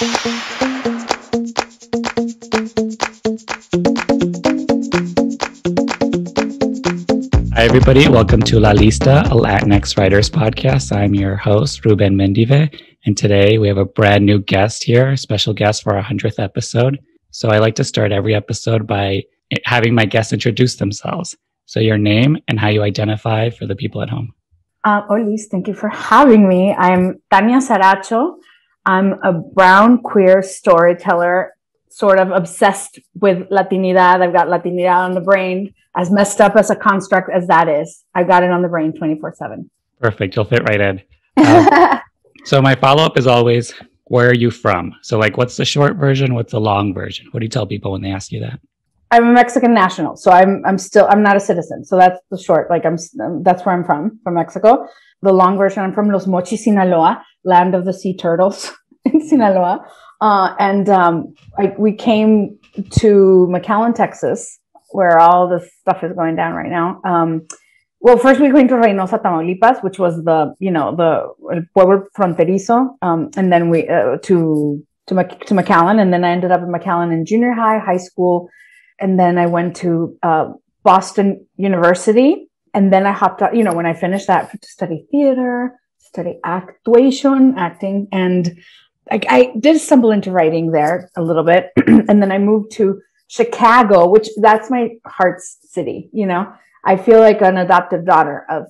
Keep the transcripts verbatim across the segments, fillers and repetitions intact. Hi everybody, welcome to La Lista, a Latinx writers podcast. I'm your host, Ruben Mendive, and today we have a brand new guest here, special guest for our hundredth episode. So I like to start every episode by having my guests introduce themselves. So your name and how you identify for the people at home. Uh, Olis, thank you for having me. I'm Tanya Saracho. I'm a brown queer storyteller, sort of obsessed with Latinidad. I've got Latinidad on the brain, as messed up as a construct as that is. I've got it on the brain twenty-four seven. Perfect. You'll fit right in. Um, so my follow-up is always, where are you from? So like, what's the short version? What's the long version? What do you tell people when they ask you that? I'm a Mexican national, so I'm I'm still, I'm not a citizen. So that's the short, like I'm, that's where I'm from, from Mexico. The long version, I'm from Los Mochis, Sinaloa, land of the sea turtles in Sinaloa. Uh, and um, I, we came to McAllen, Texas, where all this stuff is going down right now. Um, well, first we went to Reynosa, Tamaulipas, which was the, you know, the el pueblo fronterizo. Um, and then we, uh, to, to, Mac- to McAllen. And then I ended up in McAllen in junior high, high school. And then I went to uh, Boston University. And then I hopped out, you know, when I finished that, to study theater, study actuation, acting. And I, I did stumble into writing there a little bit. And then I moved to Chicago, which that's my heart's city. You know, I feel like an adoptive daughter of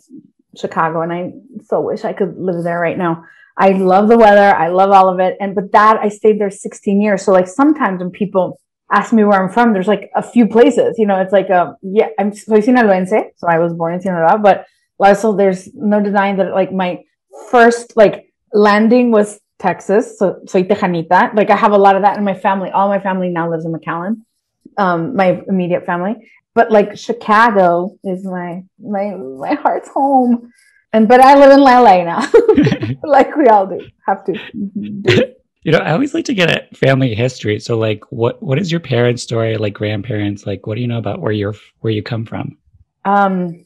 Chicago. And I so wish I could live there right now. I love the weather. I love all of it. And but that I stayed there sixteen years. So like sometimes when people ask me where I'm from, there's like a few places, you know, it's like, a, yeah, I'm soy Sinaloense. So I was born in Sinaloa, but also there's no denying that like my first like landing was Texas. So soy Tejanita. Like I have a lot of that in my family. All my family now lives in McAllen, um, my immediate family, but like Chicago is my, my, my heart's home. And, but I live in L A now, like we all do have to do. You know, I always like to get at family history. So like, what, what is your parents' story? Like grandparents, like, what do you know about where you're, where you come from? Um,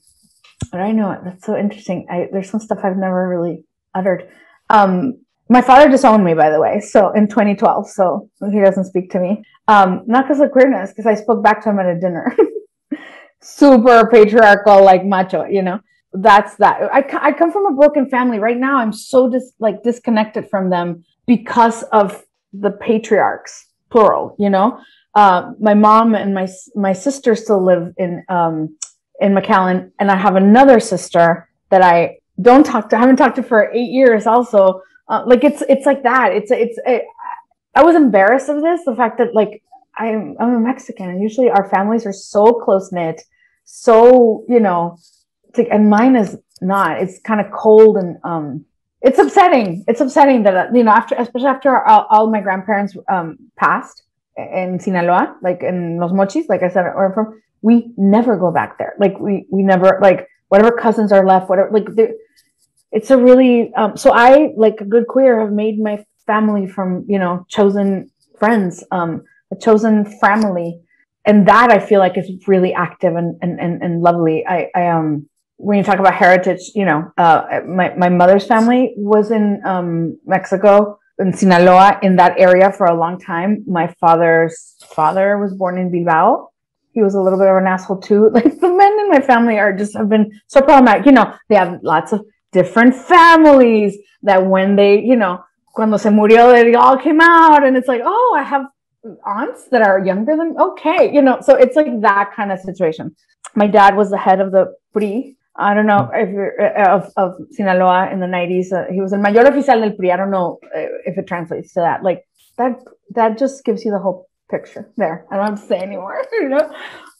I know. That's so interesting. I, there's some stuff I've never really uttered. Um, my father disowned me, by the way. So in twenty twelve, so he doesn't speak to me. Um, not because of queerness, because I spoke back to him at a dinner. Super patriarchal, like macho, you know, that's that. I, I come from a broken family right now. I'm so dis- like disconnected from them. Because of the patriarchs, plural, you know, uh, my mom and my my sister still live in um, in McAllen, and I have another sister that I don't talk to, haven't talked to for eight years. Also, uh, like it's it's like that. It's it's it, I was embarrassed of this, the fact that like I'm I'm a Mexican, and usually our families are so close knit, so you know, it's like, and mine is not. It's kind of cold and. Um, It's upsetting. It's upsetting that, you know, after, especially after all, all my grandparents um, passed in Sinaloa, like in Los Mochis, like I said, where I'm from, we never go back there. Like we, we never, like whatever cousins are left, whatever, like it's a really, um, so I, like a good queer, have made my family from, you know, chosen friends, um, a chosen family. And that I feel like is really active and, and, and, and lovely. I, I, um, when you talk about heritage, you know, uh, my, my mother's family was in um, Mexico, in Sinaloa, in that area for a long time. My father's father was born in Bilbao. He was a little bit of an asshole too. Like the men in my family are just have been so problematic. You know, they have lots of different families that when they, you know, cuando se murió, they all came out and it's like, oh, I have aunts that are younger than, okay. You know, so it's like that kind of situation. My dad was the head of the P R I. I don't know if you're, uh, of, of Sinaloa in the nineties. Uh, he was a mayor oficial del P R I. I don't know if it translates to that. Like that, that just gives you the whole picture there. I don't have to say anymore. You know?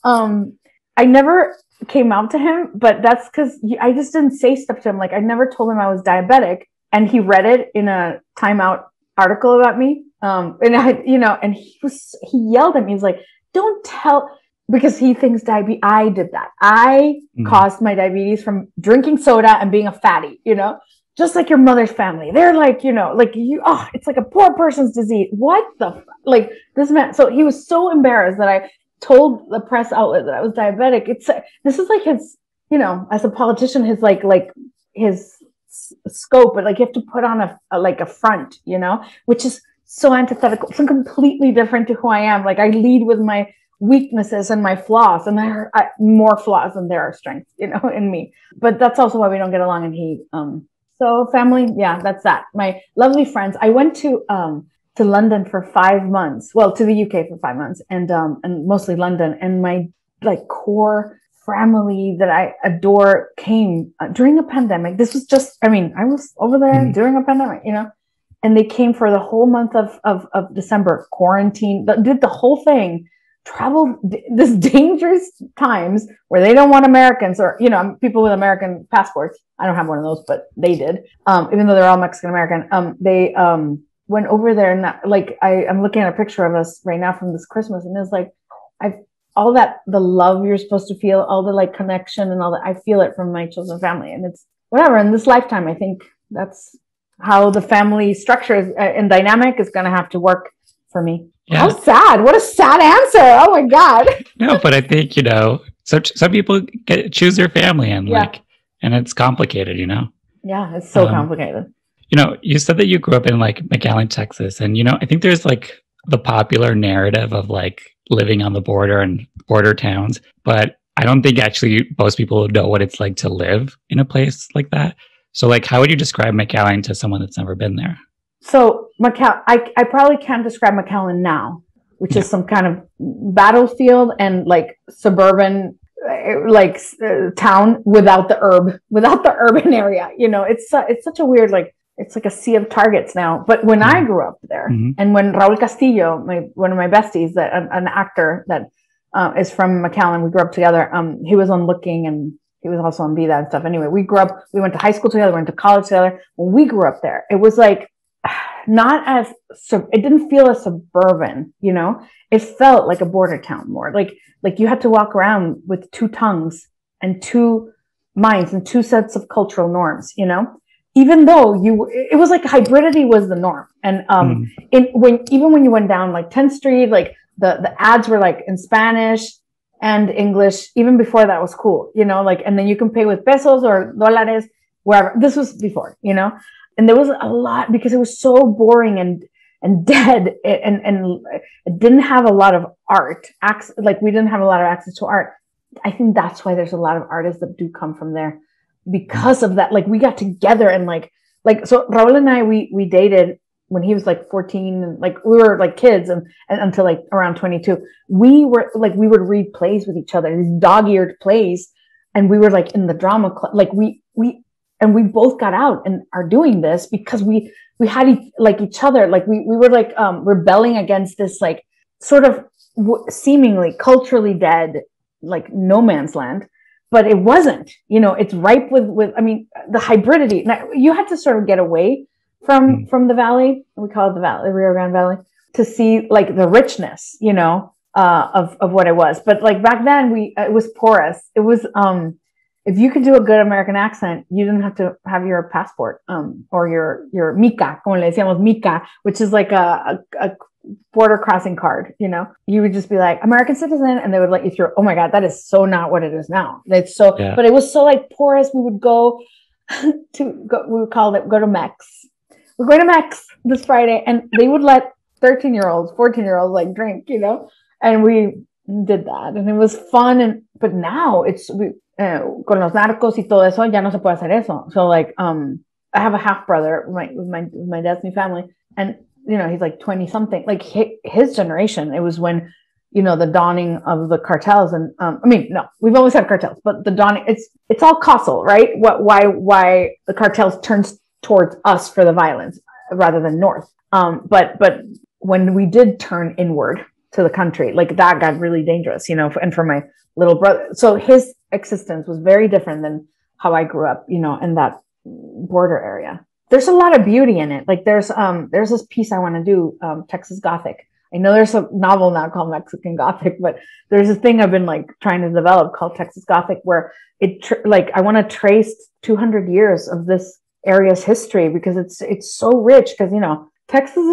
um, I never came out to him, but that's because I just didn't say stuff to him. Like I never told him I was diabetic, and he read it in a Time Out article about me. Um, and I, you know, and he was he yelled at me. He's like, "Don't tell." Because he thinks diabetes, I did that. I mm. caused my diabetes from drinking soda and being a fatty, you know, just like your mother's family. They're like, you know, like you, oh, it's like a poor person's disease. What the, f-? Like this man. So he was so embarrassed that I told the press outlet that I was diabetic. It's, uh, this is like his, you know, as a politician, his like, like his s- scope, but like you have to put on a, a, like a front, you know, which is so antithetical, so completely different to who I am. Like I lead with my weaknesses and my flaws, and there are more flaws than there are strengths, you know, in me. But that's also why we don't get along. And he, um, so family, yeah, that's that. My lovely friends. I went to um to London for five months. Well, to the U K for five months, and um, and mostly London. And my like core family that I adore came uh, during a pandemic. This was just, I mean, I was over there mm. during a pandemic, you know. And they came for the whole month of of, of December, quarantine, did the whole thing. Travel this dangerous times where they don't want Americans or, you know, people with American passports. I don't have one of those, but they did. Um, even though they're all Mexican American, um, they um, went over there and that, like, I, I'm looking at a picture of us right now from this Christmas. And it's like, I've all that, the love you're supposed to feel, all the like connection and all that. I feel it from my chosen family, and it's whatever in this lifetime. I think that's how the family structure is, uh, and dynamic is going to have to work for me. Yeah. How sad. What a sad answer. Oh my God. No, but I think, you know, so some people get, choose their family and yeah. like, and it's complicated, you know? Yeah. It's so um, complicated. You know, you said that you grew up in like McAllen, Texas. And, you know, I think there's like the popular narrative of like living on the border and border towns, but I don't think actually most people know what it's like to live in a place like that. So like, how would you describe McAllen to someone that's never been there? So McAllen, I, I probably can't describe McAllen now, which is some kind of battlefield and like suburban, like uh, town without the urb, without the urban area. You know, it's uh, it's such a weird, like, it's like a sea of targets now. But when I grew up there mm-hmm. and when Raúl Castillo, my, one of my besties, that an, an actor that uh, is from McAllen, we grew up together. Um, he was on Looking and he was also on Vida and stuff. Anyway, we grew up, we went to high school together, we went to college together. When we grew up there, it was like, not as, so it didn't feel as suburban, you know, it felt like a border town more like, like you had to walk around with two tongues and two minds and two sets of cultural norms, you know, even though you, it was like hybridity was the norm. And, um, mm. in when, even when you went down like tenth street, like the, the ads were like in Spanish and English, even before that was cool, you know, like, and then you can pay with pesos or dólares, wherever. This was before, you know. And there was a lot because it was so boring and and dead and and it didn't have a lot of art. Like we didn't have a lot of access to art. I think that's why there's a lot of artists that do come from there because of that. Like we got together and like like so Raúl and I we we dated when he was like fourteen and like we were like kids and, and until like around twenty-two. We were like we would read plays with each other, these dog-eared plays, and we were like in the drama club. Like we we. And we both got out and are doing this because we, we had e like each other, like we, we were like, um, rebelling against this, like sort of w seemingly culturally dead, like no man's land, but it wasn't, you know, it's ripe with, with, I mean, the hybridity. Now, you had to sort of get away from, from the Valley. We call it the Valley, Rio Grande Valley, to see like the richness, you know, uh, of, of what it was. But like back then we, it was porous. It was, um, if you could do a good American accent, you didn't have to have your passport um, or your, your mica, como le decíamos mica, which is like a, a, a border crossing card, you know? You would just be like, American citizen, and they would let you through. Oh my God, that is so not what it is now. It's so, yeah. But it was so like porous. We would go to, go, we would call it, go to Mex. We're going to Mex this Friday, and they would let thirteen-year-olds, fourteen-year-olds like drink, you know? And we did that, and it was fun, and but now it's, we, Uh, con los narcos y todo eso, ya no se puede hacer eso. So like, um, I have a half brother with my, with my, with my dad's new family, and you know, he's like twenty something, like he, his generation. It was when, you know, the dawning of the cartels and, um, I mean, no, we've always had cartels, but the dawning, it's, it's all causal, right? What, why, why the cartels turns towards us for the violence rather than north. Um, but, but when we did turn inward to the country, like that got really dangerous, you know, and for my little brother. So his existence was very different than how I grew up, you know, in that border area. There's a lot of beauty in it. Like there's, um, there's this piece I want to do, um, Texas Gothic. I know there's a novel now called Mexican Gothic, but there's a thing I've been like trying to develop called Texas Gothic, where it, tr like, I want to trace two hundred years of this area's history because it's, it's so rich. Cause you know, Texas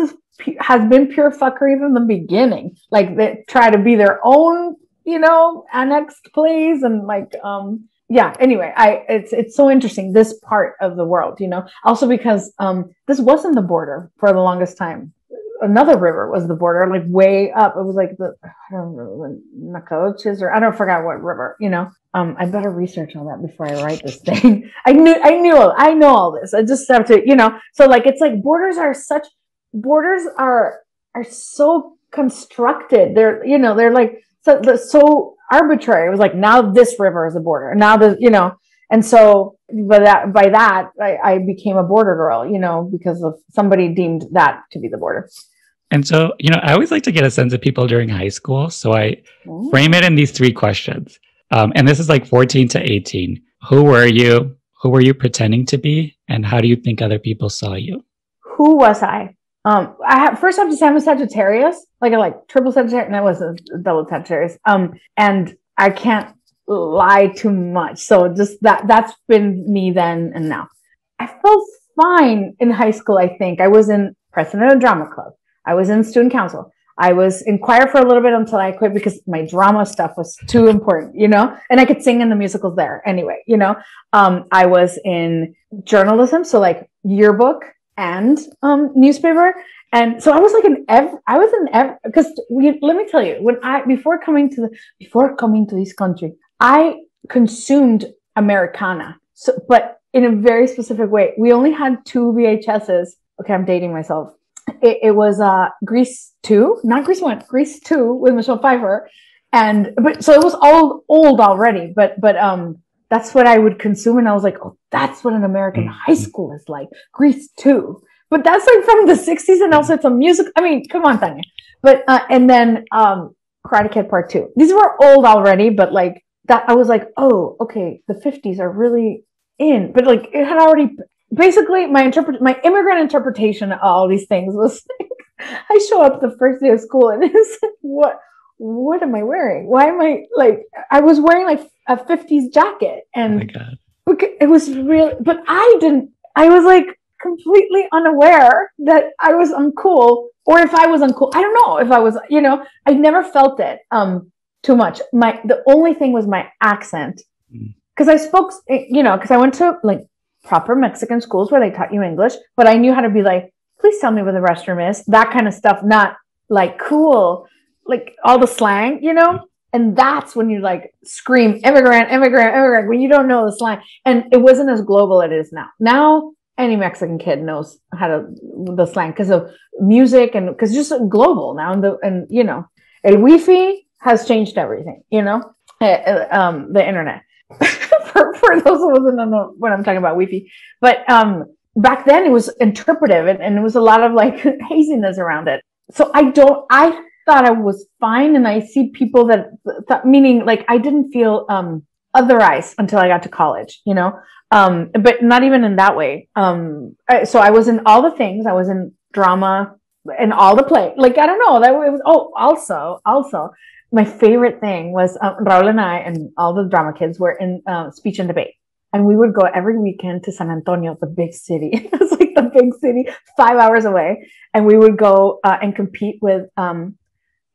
is, has been pure fuckery from the beginning. Like they try to be their own, you know, annexed place and like, um, yeah, anyway, I, it's, it's so interesting, this part of the world, you know, also because, um, this wasn't the border for the longest time. another river was the border, like way up. It was like the, I don't know, the Nacoches or I don't forgot what river, you know. Um, I better research all that before I write this thing. I knew, I knew, I know all this. I just have to, you know. So like, it's like borders are such, borders are are so constructed. They're, you know, they're like so so arbitrary. It was like, now this river is a border. Now the, you know. And so by that, by that I, I became a border girl, you know, because of somebody deemed that to be the border. And so, you know, I always like to get a sense of people during high school. So I Ooh. frame it in these three questions. Um, and this is like fourteen to eighteen. Who were you? Who were you pretending to be? And how do you think other people saw you? Who was I? Um, I have, first I have to say I'm a Sagittarius, like a like triple Sagittarius, and I was a double Sagittarius. Um, and I can't lie too much, so just that that's been me then and now. I felt fine in high school. I think I was in president of drama club, I was in student council, I was in choir for a little bit until I quit because my drama stuff was too important, you know, and I could sing in the musicals there anyway, you know. um I was in journalism, so like yearbook and um newspaper. And so I was like an ev, I was an ev, because let me tell you, when I, before coming to the, before coming to this country, I consumed Americana, so, but in a very specific way. We only had two V H Ses. Okay, I'm dating myself. It, it was uh, Grease two, not Grease one, Grease two with Michelle Pfeiffer, and but so it was all old already. But but um, that's what I would consume, and I was like, oh, that's what an American high school is like, Grease two. But that's like from the sixties, and also it's a music. I mean, come on, Tanya. But uh, and then um, Karate Kid Part Two. These were old already, but like. That I was like, oh, okay, the fifties are really in, but like it had already, basically my interpret, my immigrant interpretation of all these things was like, I show up the first day of school and it's like, what, what am I wearing? Why am I like, I was wearing like a fifties jacket, and oh my God. It was really, but I didn't, I was like completely unaware that I was uncool, or if I was uncool, I don't know if I was, you know, I never felt it. Um, Too much. My the only thing was my accent, because I spoke, you know, because I went to like proper Mexican schools where they taught you English, but I knew how to be like, please tell me where the restroom is, that kind of stuff. Not like cool, like all the slang, you know. And that's when you like scream immigrant, immigrant, immigrant when you don't know the slang. And it wasn't as global as it is now. Now any Mexican kid knows how to the slang because of music and because just global now. And the and you know, el wifi has changed everything, you know, uh, um, the internet, for, for those of us who don't know what I'm talking about, Wi-Fi. But um, back then it was interpretive, and, and it was a lot of like haziness around it. So I don't, I thought I was fine. And I see people that, th meaning like I didn't feel um, otherized until I got to college, you know, um, but not even in that way. Um, I, so I was in all the things, I was in drama and all the play, like, I don't know, that it was, oh, also, also. My favorite thing was uh, Raúl and I and all the drama kids were in uh, speech and debate. And we would go every weekend to San Antonio, the big city. It was like the big city, five hours away. And we would go uh, and compete with, um,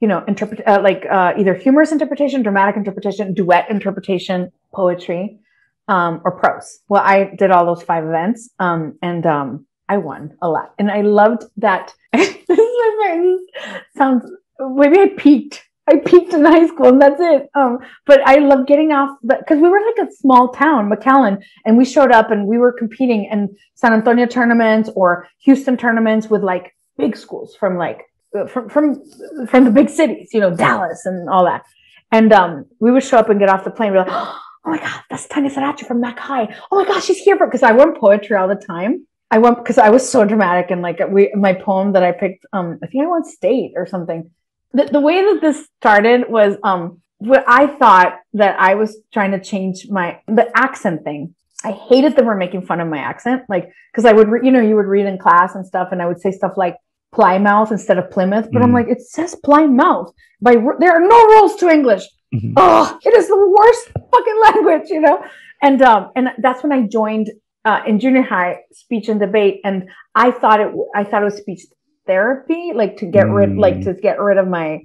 you know, interpret uh, like uh, either humorous interpretation, dramatic interpretation, duet interpretation, poetry, um, or prose. Well, I did all those five events, um, and um, I won a lot. And I loved that. This sounds, maybe I peaked. I peaked in high school, and that's it. Um, but I loved getting off because we were like a small town, McAllen, and we showed up and we were competing in San Antonio tournaments or Houston tournaments with like big schools from like from from from the big cities, you know, Dallas and all that. And um, we would show up and get off the plane. We're like, oh my God, that's Tanya Saracho from Mac High. Oh my gosh, she's here because I wrote poetry all the time. I went because I was so dramatic, and like we my poem that I picked, um, I think I went state or something. The, the way that this started was um, what I thought that I was trying to change my, the accent thing. I hated that we're making fun of my accent. Like, cause I would, re, you know, you would read in class and stuff, and I would say stuff like Plymouth instead of Plymouth, but mm. I'm like, it says Plymouth. By, there are no rules to English. Mm-hmm. Oh, it is the worst fucking language, you know? And, um, and that's when I joined uh, in junior high speech and debate. And I thought it, I thought it was speech therapy, like to get rid, like to get rid of my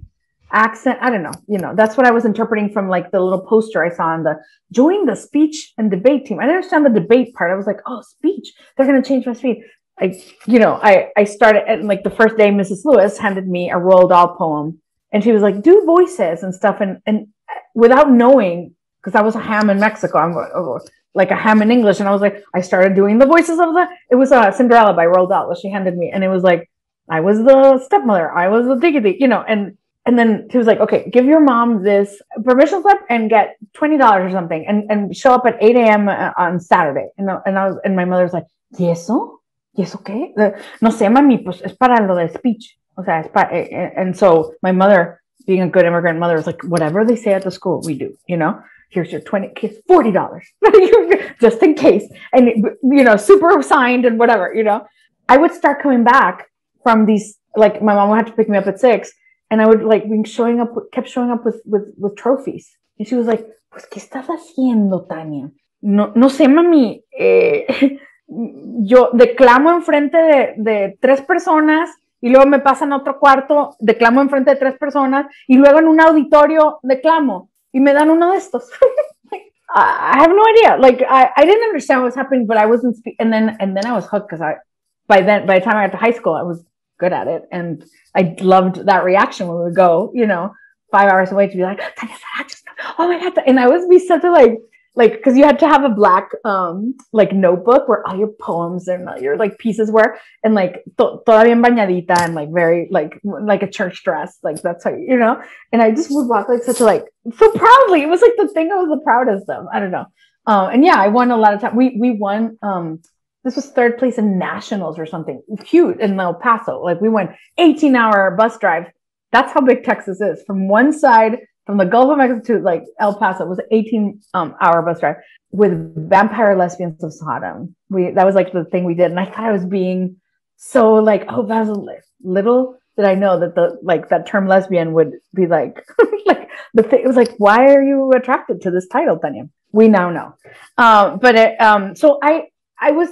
accent. I don't know, you know, that's what I was interpreting from like the little poster I saw on the join the speech and debate team. I didn't understand the debate part. I was like, oh, speech, they're going to change my speech. I, you know, I, I started, and like the first day, Missus Lewis handed me a Roald Dahl poem, and she was like, do voices and stuff. And, and without knowing, because I was a ham in Mexico, I'm like a ham in English. And I was like, I started doing the voices of the, it was uh, Cinderella by Roald Dahl. She handed me, and it was like, I was the stepmother. I was the diggity, you know, and, and then she was like, okay, give your mom this permission slip and get twenty dollars or something, and, and show up at eight a m on Saturday. And, and I was, and my mother was like, ¿y eso? ¿Y eso qué? No sé, mami, pues es para lo del speech. O sea, es para, and so my mother, being a good immigrant mother, was like, whatever they say at the school, we do, you know? Here's your twenty, here's forty dollars, just in case. And, you know, super signed and whatever, you know? I would start coming back from these, like, my mom would have to pick me up at six, and I would, like, being showing up, kept showing up with, with, with trophies. And she was like, pues, ¿qué estás haciendo, Tanya? No, no sé, mami. Eh, yo declamo enfrente de, de tres personas, y luego me pasan a otro cuarto, declamo enfrente de tres personas, y luego en un auditorio declamo, y me dan uno de estos. I have no idea. Like, I, I didn't understand what was happening, but I wasn't, and then, and then I was hooked, because I, by then, by the time I got to high school, I was good at it, and I loved that reaction when we would go, you know, five hours away to be like, Tanya Saracho, oh my God, and I would be such a, like, like, because you had to have a black, um, like, notebook where all your poems and all your, like, pieces were, and, like, to toda bien bañadita, and, like, very, like, like a church dress, like, that's how, you know, and I just would walk, like, such a, like, so proudly. It was, like, the thing I was the proudest of, I don't know, um, and, yeah, I won a lot of time, we, we won, um, this was third place in nationals or something, huge, in El Paso, like, we went eighteen hour bus drive. That's how big Texas is, from one side, from the Gulf of Mexico to, like, El Paso. It was eighteen hour bus drive with Vampire Lesbians of Sodom. We, that was, like, the thing we did. And I thought I was being so, like, oh, that was a li little did I know that the, like, that term lesbian would be, like, like the thing. It was like, why are you attracted to this title, Tanya? We now know. Um, but it, um, so I, I was,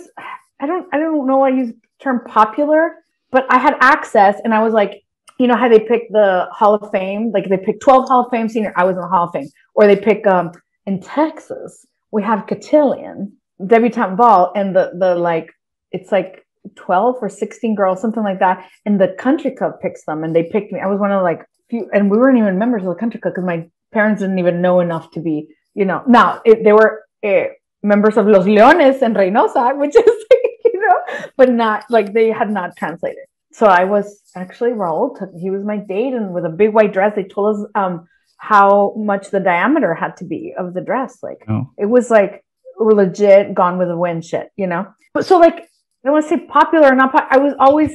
I don't, I don't know why I use the term popular, but I had access, and I was like, you know how they pick the Hall of Fame? Like, they pick twelve Hall of Fame senior. I was in the Hall of Fame. Or they pick, um, in Texas, we have Cotillion, debutante ball, and the, the, like, it's like twelve or sixteen girls, something like that. And the country club picks them, and they picked me. I was one of, like, few, and we weren't even members of the country club, because my parents didn't even know enough to be, you know. Now, it, they were eh, members of Los Leones and Reynosa, which is, you know, but not, like, they had not translated. So I was actually Raul, took, he was my date, and with a big white dress, they told us um, how much the diameter had to be of the dress. Like, oh. It was like legit Gone with the Wind shit, you know? But so, like, I don't want to say popular or not popular. I was always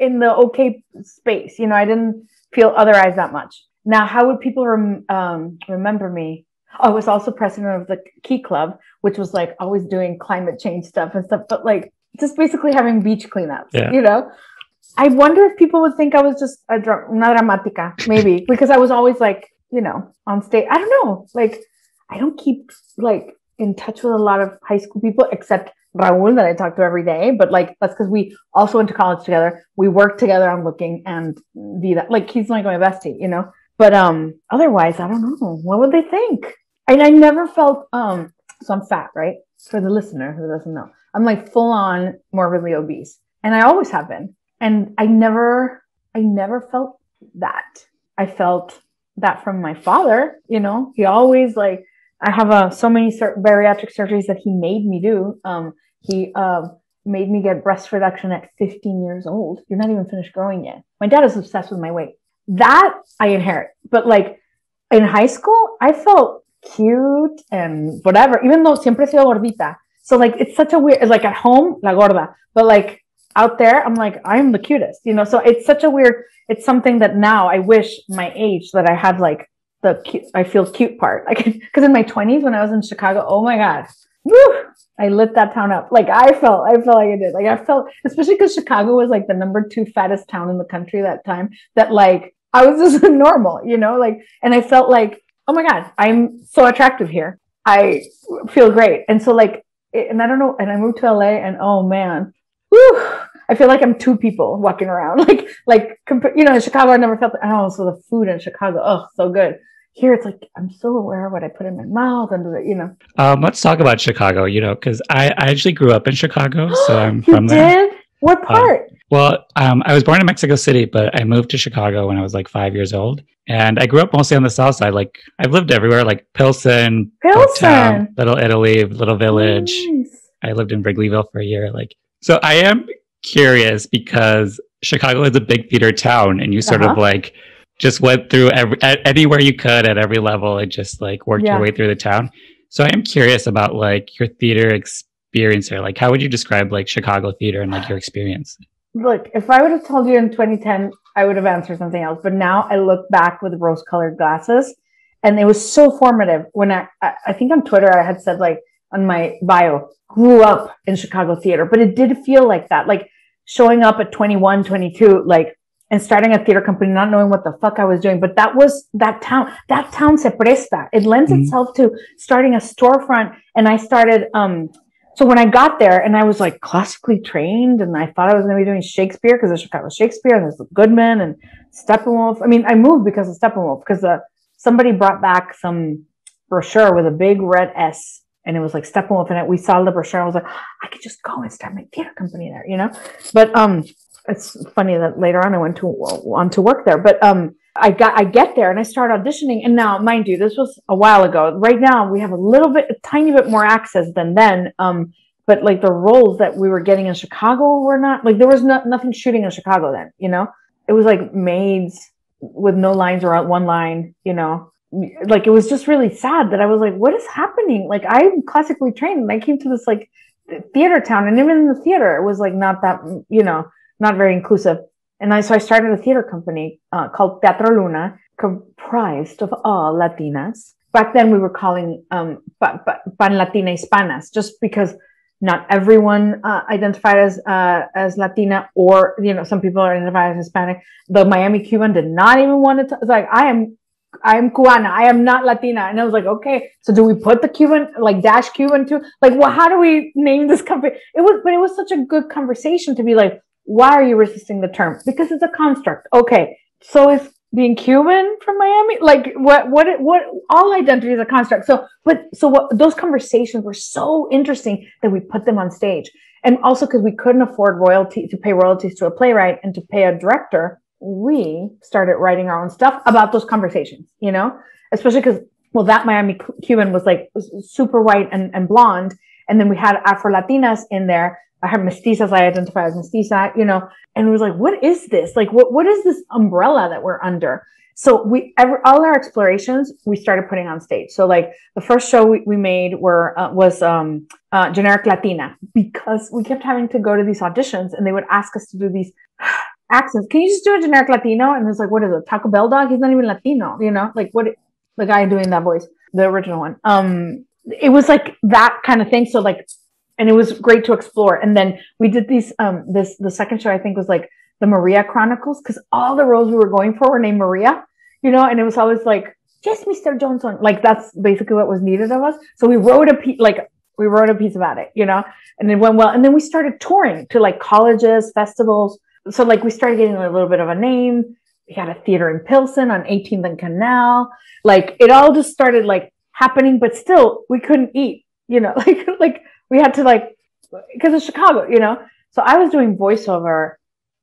in the okay space, you know? I didn't feel otherized that much. Now, how would people rem um, remember me? I was also president of the Key Club, which was, like, always doing climate change stuff and stuff, but, like, just basically having beach cleanups, yeah. You know? I wonder if people would think I was just a dra una dramática, maybe, because I was always, like, you know, on stage. I don't know. Like, I don't keep, like, in touch with a lot of high school people, except Raúl that I talk to every day. But, like, that's because we also went to college together. We worked together on Looking and Vida. Like, he's like my bestie, you know. But um, otherwise, I don't know. What would they think? And I never felt, um, so I'm fat, right? For the listener who doesn't know, I'm, like, full on morbidly obese. And I always have been. And I never, I never felt that. I felt that from my father, you know, he always, like, I have uh, so many sur bariatric surgeries that he made me do. Um, he uh, made me get breast reduction at fifteen years old. You're not even finished growing yet. My dad is obsessed with my weight. That I inherit. But, like, in high school, I felt cute and whatever, even though siempre he sido gordita. So, like, it's such a weird, like, at home, la gorda, but, like, out there, I'm like, I'm the cutest, you know? So it's such a weird, it's something that now I wish my age that I had, like, the cute, I feel cute part. Like, cause in my twenties, when I was in Chicago, oh my God, woo, I lit that town up. Like, I felt, I felt like I did. Like, I felt, especially cause Chicago was, like, the number two fattest town in the country that time, that, like, I was just normal, you know? Like, and I felt like, oh my God, I'm so attractive here. I feel great. And so, like, it, and I don't know, and I moved to L A, and oh man, whew, I feel like I'm two people walking around, like, like, you know, in Chicago, I never felt, oh, so the food in Chicago, oh, so good. Here, it's like, I'm so aware of what I put in my mouth, and, you know. Um, let's talk about Chicago, you know, because I, I actually grew up in Chicago, so I'm from there. You did? What part? Uh, well, um, I was born in Mexico City, but I moved to Chicago when I was like five years old. And I grew up mostly on the South Side. Like, I've lived everywhere, like Pilsen, Pilsen. Town, Little Italy, Little Village. Nice. I lived in Wrigleyville for a year. Like, so I am curious because Chicago is a big theater town, and you sort uh-huh. of like just went through every at, anywhere you could at every level, and just like worked yeah. your way through the town. So I am curious about like your theater experience here. Like, how would you describe like Chicago theater and like your experience? Look, if I would have told you in twenty ten, I would have answered something else. But now I look back with rose-colored glasses, and it was so formative. When I, I, I think on Twitter I had said like on my bio, grew up in Chicago theater, but it did feel like that, like showing up at twenty-one, twenty-two, like, and starting a theater company, not knowing what the fuck I was doing. But that was that town, that town se presta. It lends mm-hmm. itself to starting a storefront. And I started, um, so when I got there and I was like classically trained, and I thought I was going to be doing Shakespeare because there's Chicago Shakespeare and there's Goodman and Steppenwolf. I mean, I moved because of Steppenwolf because uh, somebody brought back some brochure with a big red S. And it was like Steppenwolf, and we saw the brochure. I was like, I could just go and start my theater company there, you know. But um, it's funny that later on I went to on to work there. But um, I got I get there and I start auditioning. And now, mind you, this was a while ago. Right now we have a little bit, a tiny bit more access than then. Um, but like the roles that we were getting in Chicago were not like there was not nothing shooting in Chicago then, you know. It was like maids with no lines or one line, you know. Like, it was just really sad that I was like, what is happening? Like, I'm classically trained, and I came to this like theater town, and even in the theater, it was like not that, you know, not very inclusive. And I, so I started a theater company uh, called Teatro Luna, comprised of all Latinas. Back then we were calling um, pa pa pan Latina Hispanas, just because not everyone uh, identified as uh, as Latina, or, you know, some people are identified as Hispanic. The Miami Cuban did not even want to, it's like, I am I am Cubana. I am not Latina. And I was like, okay, so do we put the Cuban, like dash Cuban too? Like, well, how do we name this company? It was, but it was such a good conversation to be like, why are you resisting the term? Because it's a construct. Okay. So is being Cuban from Miami, like what, what, what, all identity is a construct. So, but so what, those conversations were so interesting that we put them on stage. And also because we couldn't afford royalty to pay royalties to a playwright and to pay a director, we started writing our own stuff about those conversations, you know, especially because, well, that Miami Cuban was like was super white and, and blonde. And then we had Afro-Latinas in there. I had mestizas. I identify as mestiza, you know, and it was like, what is this? Like, what, what is this umbrella that we're under? So we, every, all our explorations, we started putting on stage. So like the first show we, we made were, uh, was um, uh, Generic Latina, because we kept having to go to these auditions and they would ask us to do these accents. Can you just do a generic Latino? And it's like, what is it? Taco Bell dog? He's not even Latino, you know, like what the guy doing that voice, the original one. Um, it was like that kind of thing. So like, and it was great to explore. And then we did these, um, this, the second show I think was like the Maria Chronicles, because all the roles we were going for were named Maria, you know, and it was always like, just Mister Johnson. Like that's basically what was needed of us. So we wrote a piece, like we wrote a piece about it, you know, and it went well. And then we started touring to like colleges, festivals. So like we started getting a little bit of a name. We had a theater in Pilsen on eighteenth and Canal. Like it all just started like happening, but still we couldn't eat, you know, like, like we had to like, because of Chicago, you know? So I was doing voiceover.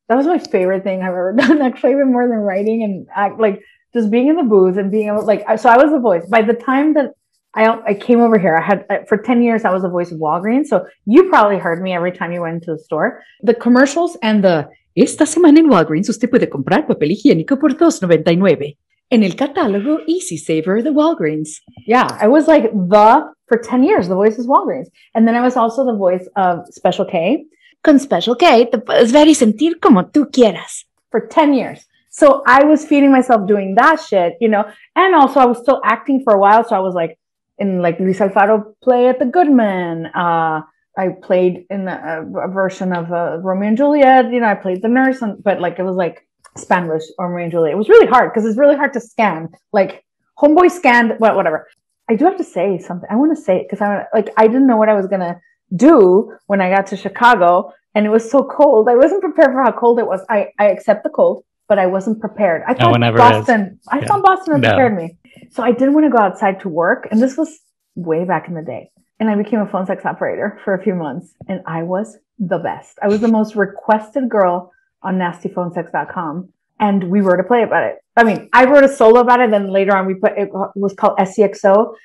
That was my favorite thing I've ever done, actually, even more than writing and act, like just being in the booth and being able, like, so I was the voice. By the time that I, I came over here, I had, for ten years, I was the voice of Walgreens. So you probably heard me every time you went into the store. The commercials and the, esta semana en Walgreens usted puede comprar papel higiénico por dos noventa y nueve. En el catálogo Easy Saver the Walgreens. Yeah, I was like the, for ten years, the voice is Walgreens. And then I was also the voice of Special K. Con Special K te puedes ver y sentir como tú quieras. For ten years. So I was feeding myself doing that shit, you know. And also I was still acting for a while. So I was like, in like Luis Alfaro play at the Goodman. Uh, I played in a, a version of uh, Romeo and Juliet, you know, I played the nurse, and, but like, it was like Spanglish or Romeo and Juliet. It was really hard because it's really hard to scan, like homeboy scanned, well, whatever. I do have to say something. I want to say it because I like, I didn't know what I was going to do when I got to Chicago, and it was so cold. I wasn't prepared for how cold it was. I, I accept the cold, but I wasn't prepared. I thought no Boston, I yeah. thought Boston had no. prepared me. So I didn't want to go outside to work. And this was way back in the day. And I became a phone sex operator for a few months, and I was the best. I was the most requested girl on nasty phone sex dot com. And we wrote a play about it. I mean, I wrote a solo about it. Then later on, we put, it was called S C X O.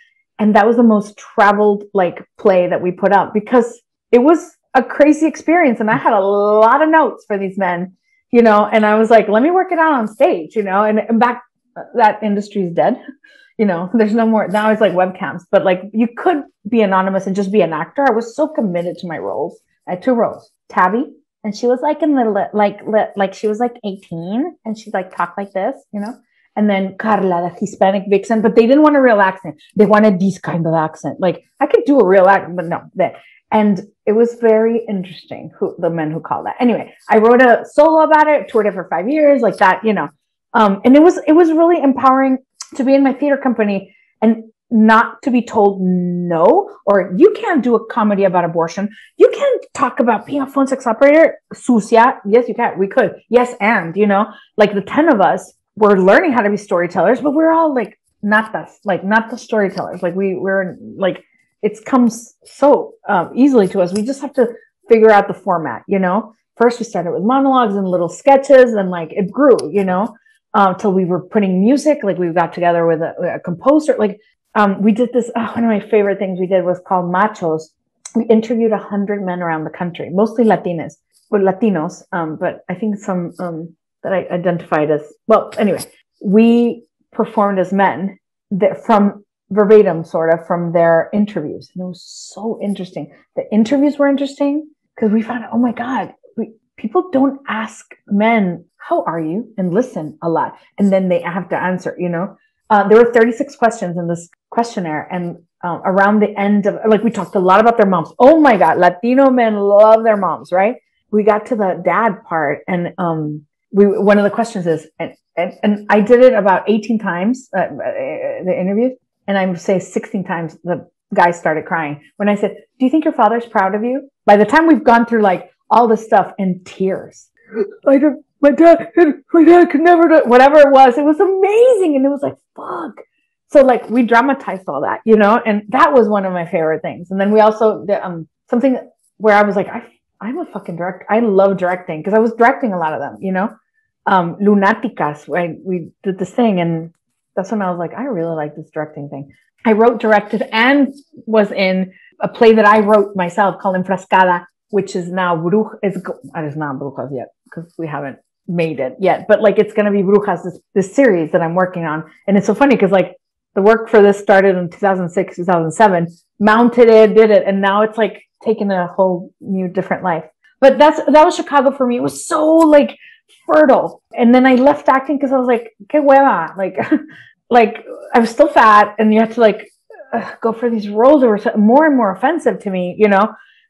And that was the most traveled like play that we put up because it was a crazy experience. And I had a lot of notes for these men, you know, and I was like, let me work it out on stage, you know, and, and back that industry is dead. You know, there's no more. Now it's like webcams, but like you could be anonymous and just be an actor. I was so committed to my roles. I had two roles, Tabby. And she was like in the, like, like she was like eighteen and she like talked like this, you know, and then Carla, the Hispanic vixen, but they didn't want a real accent. They wanted this kind of accent. Like I could do a real accent, but no. That. And it was very interesting who the men who called that. Anyway, I wrote a solo about it, toured it for five years like that, you know, um, and it was, it was really empowering to be in my theater company and not to be told no, or you can't do a comedy about abortion. You can't talk about being a phone sex operator, sucia. Yes, you can. We could. Yes. And, you know, like the ten of us were learning how to be storytellers, but we're all like, not us, like not the storytellers. Like we we're like, it's comes so um, easily to us. We just have to figure out the format, you know, first we started with monologues and little sketches and like it grew, you know, um, till we were putting music. Like we got together with a, a composer, like, Um, we did this, oh, one of my favorite things we did was called Machos. We interviewed a hundred men around the country, mostly Latinas, or Latinos, um, but I think some um, that I identified as, well, anyway, we performed as men that from verbatim, sort of, from their interviews. And it was so interesting. The interviews were interesting because we found out, oh my God, we, people don't ask men, how are you? And listen a lot. And then they have to answer, you know? Uh, there were thirty-six questions in this questionnaire, and um, around the end of, like, we talked a lot about their moms. Oh my God, Latino men love their moms, right? We got to the dad part, and um, we one of the questions is, and and, and I did it about eighteen times uh, the interview, and I say sixteen times the guy started crying when I said, "Do you think your father's proud of you?" By the time we've gone through like all this stuff and tears, I don't. My dad, my dad could never do whatever it was. It was amazing. And it was like, fuck. So like we dramatized all that, you know, and that was one of my favorite things. And then we also, the, um, something where I was like, I, I'm a fucking director. I love directing because I was directing a lot of them, you know, um, Lunaticas, right? We did this thing. And that's when I was like, I really like this directing thing. I wrote, directed, and was in a play that I wrote myself called Enfrascada, which is now Brujas. It's not Brujas yet because we haven't made it yet, but like it's going to be Brujas, this, this series that I'm working on. And it's so funny because like the work for this started in two thousand six, two thousand seven, mounted it, did it, and now it's like taking a whole new different life. But that's that was Chicago for me. It was so like fertile. And then I left acting because I was like, que hueva, like like I was still fat, and you have to like uh, go for these roles that were more and more offensive to me, you know.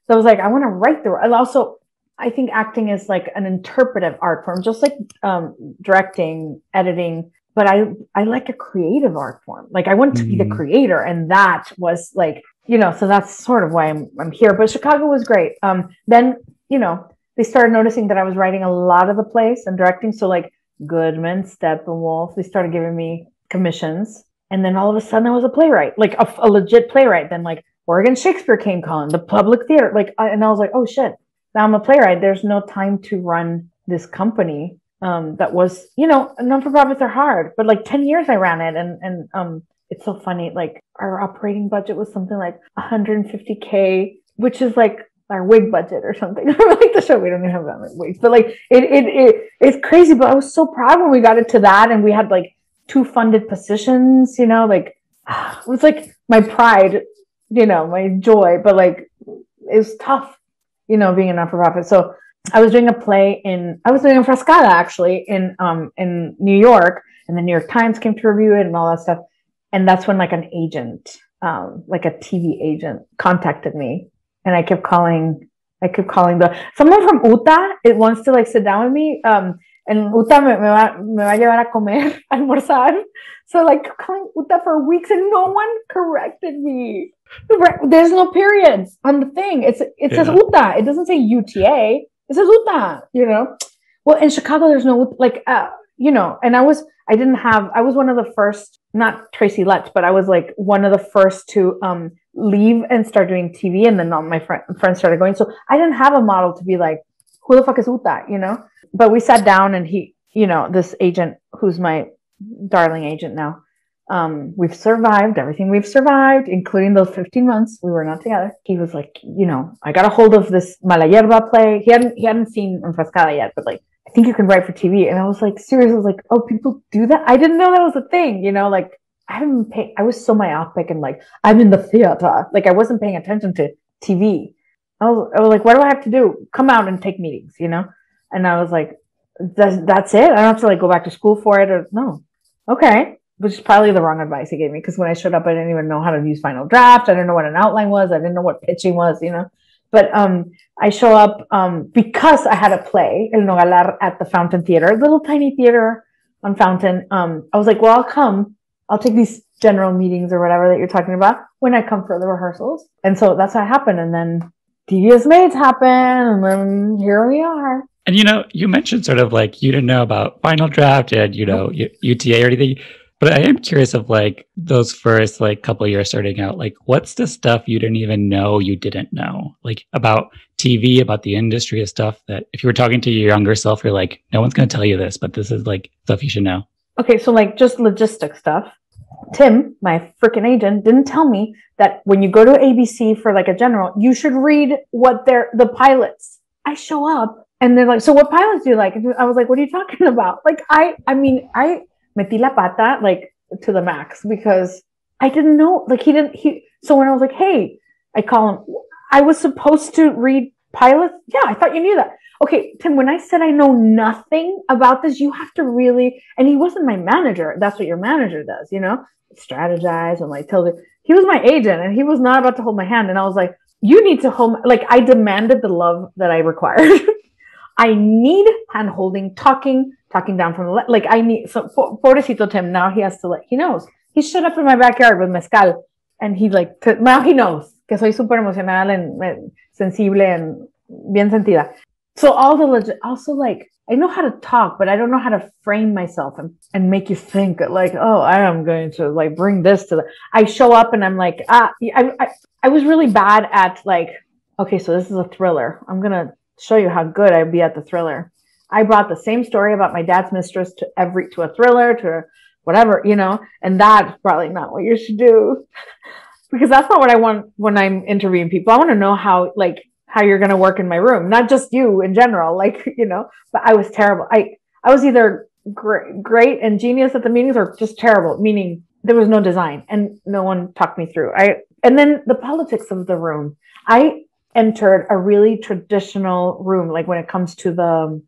So I was like, I want to write the role. And also, I think acting is like an interpretive art form, just like um, directing, editing. But I, I like a creative art form. Like I want to be the creator. And that was like, you know, so that's sort of why I'm, I'm here. But Chicago was great. Um, then, you know, they started noticing that I was writing a lot of the plays and directing. So like Goodman, Steppenwolf, they started giving me commissions. And then all of a sudden I was a playwright, like a, a legit playwright. Then like Oregon Shakespeare came calling, the public theater. Like, I, and I was like, oh shit. Now I'm a playwright. There's no time to run this company. Um, that was, you know, non-for-profits are hard, but like ten years I ran it. And, and, um, it's so funny. Like our operating budget was something like one hundred fifty K, which is like our wig budget or something. Like the show, we don't even have that many wigs, but like it, it, it, it's crazy. But I was so proud when we got it to that. And we had like two funded positions, you know, like it was like my pride, you know, my joy, but like it was tough, you know, being a not-for-profit. So I was doing a play in, I was doing Enfrascada actually in, um, in New York, and the New York Times came to review it and all that stuff. And that's when like an agent, um, like a T V agent contacted me, and I kept calling, I kept calling the, someone from U T A, it wants to like sit down with me. Um, and U T A me, me, va, me va a llevar a comer, a almorzar. So like calling U T A for weeks and no one corrected me. There's no periods on the thing. It's it says yeah. U T A. It doesn't say U T A. It says U T A. You know. Well, in Chicago, there's no like uh, you know. And I was I didn't have I was one of the first, not Tracy Letts, but I was like one of the first to um leave and start doing T V, and then all my fr friends started going. So I didn't have a model to be like, who the fuck is U T A, you know? But we sat down, and he, you know, this agent who's my darling agent now, um, we've survived everything we've survived, including those fifteen months we were not together. He was like, you know, I got a hold of this Mala Yerba play. He hadn't, he hadn't seen Enfrascada yet, but like, I think you can write for T V. And I was like, seriously, I was like, oh, people do that? I didn't know that was a thing, you know, like, I didn't pay, I was so myopic and like, I'm in the theater. Like I wasn't paying attention to T V. I was, I was like, what do I have to do? Come out and take meetings, you know? And I was like, that's, that's it? I don't have to like go back to school for it or no. Okay. Which is probably the wrong advice he gave me. Cause when I showed up, I didn't even know how to use Final Draft. I didn't know what an outline was. I didn't know what pitching was, you know? But um, I show up um, because I had a play, El Nogalar, at the Fountain Theater, a little tiny theater on Fountain. Um, I was like, well, I'll come. I'll take these general meetings or whatever that you're talking about when I come for the rehearsals. And so that's what happened. And then Devious Maids happened, and then here we are. And, you know, you mentioned sort of like you didn't know about Final Draft and, you know, U T A or anything. But I am curious of like those first like couple of years starting out, like what's the stuff you didn't even know you didn't know, like about T V, about the industry and stuff that if you were talking to your younger self, you're like, no one's going to tell you this, but this is like stuff you should know. Okay, so like just logistic stuff. Tim, my freaking agent, didn't tell me that when you go to A B C for like a general, you should read what they're, the pilots. I show up and they're like, so what pilots do you like? And I was like, what are you talking about? Like, I, I mean, I metí la pata like to the max because I didn't know, like he didn't, he, so when I was like, hey, I call him, I was supposed to read pilots. Yeah, I thought you knew that. Okay, Tim, when I said I know nothing about this, you have to really, and he wasn't my manager. That's what your manager does, you know, strategize and like tell the, he was my agent and he was not about to hold my hand. And I was like, you need to hold, like I demanded the love that I required. I need hand holding, talking, talking down from the left. Like I need, so pobrecito Tim, now he has to like, he knows. He showed up in my backyard with mezcal and he like, now he knows que soy super emocional and sensible and bien sentida. So all the legit, also like, I know how to talk, but I don't know how to frame myself and, and make you think like, oh, I am going to like bring this to the, I show up and I'm like, ah, I, I, I was really bad at like, okay, so this is a thriller. I'm going to show you how good I'd be at the thriller. I brought the same story about my dad's mistress to every, to a thriller, to whatever, you know, and that's probably not what you should do because that's not what I want when I'm interviewing people. I want to know how, like, how you're going to work in my room, not just you in general, like, you know, but I was terrible. I, I was either great, great and genius at the meetings or just terrible, meaning there was no design and no one talked me through. I, and then the politics of the room, I entered a really traditional room. Like when it comes to the,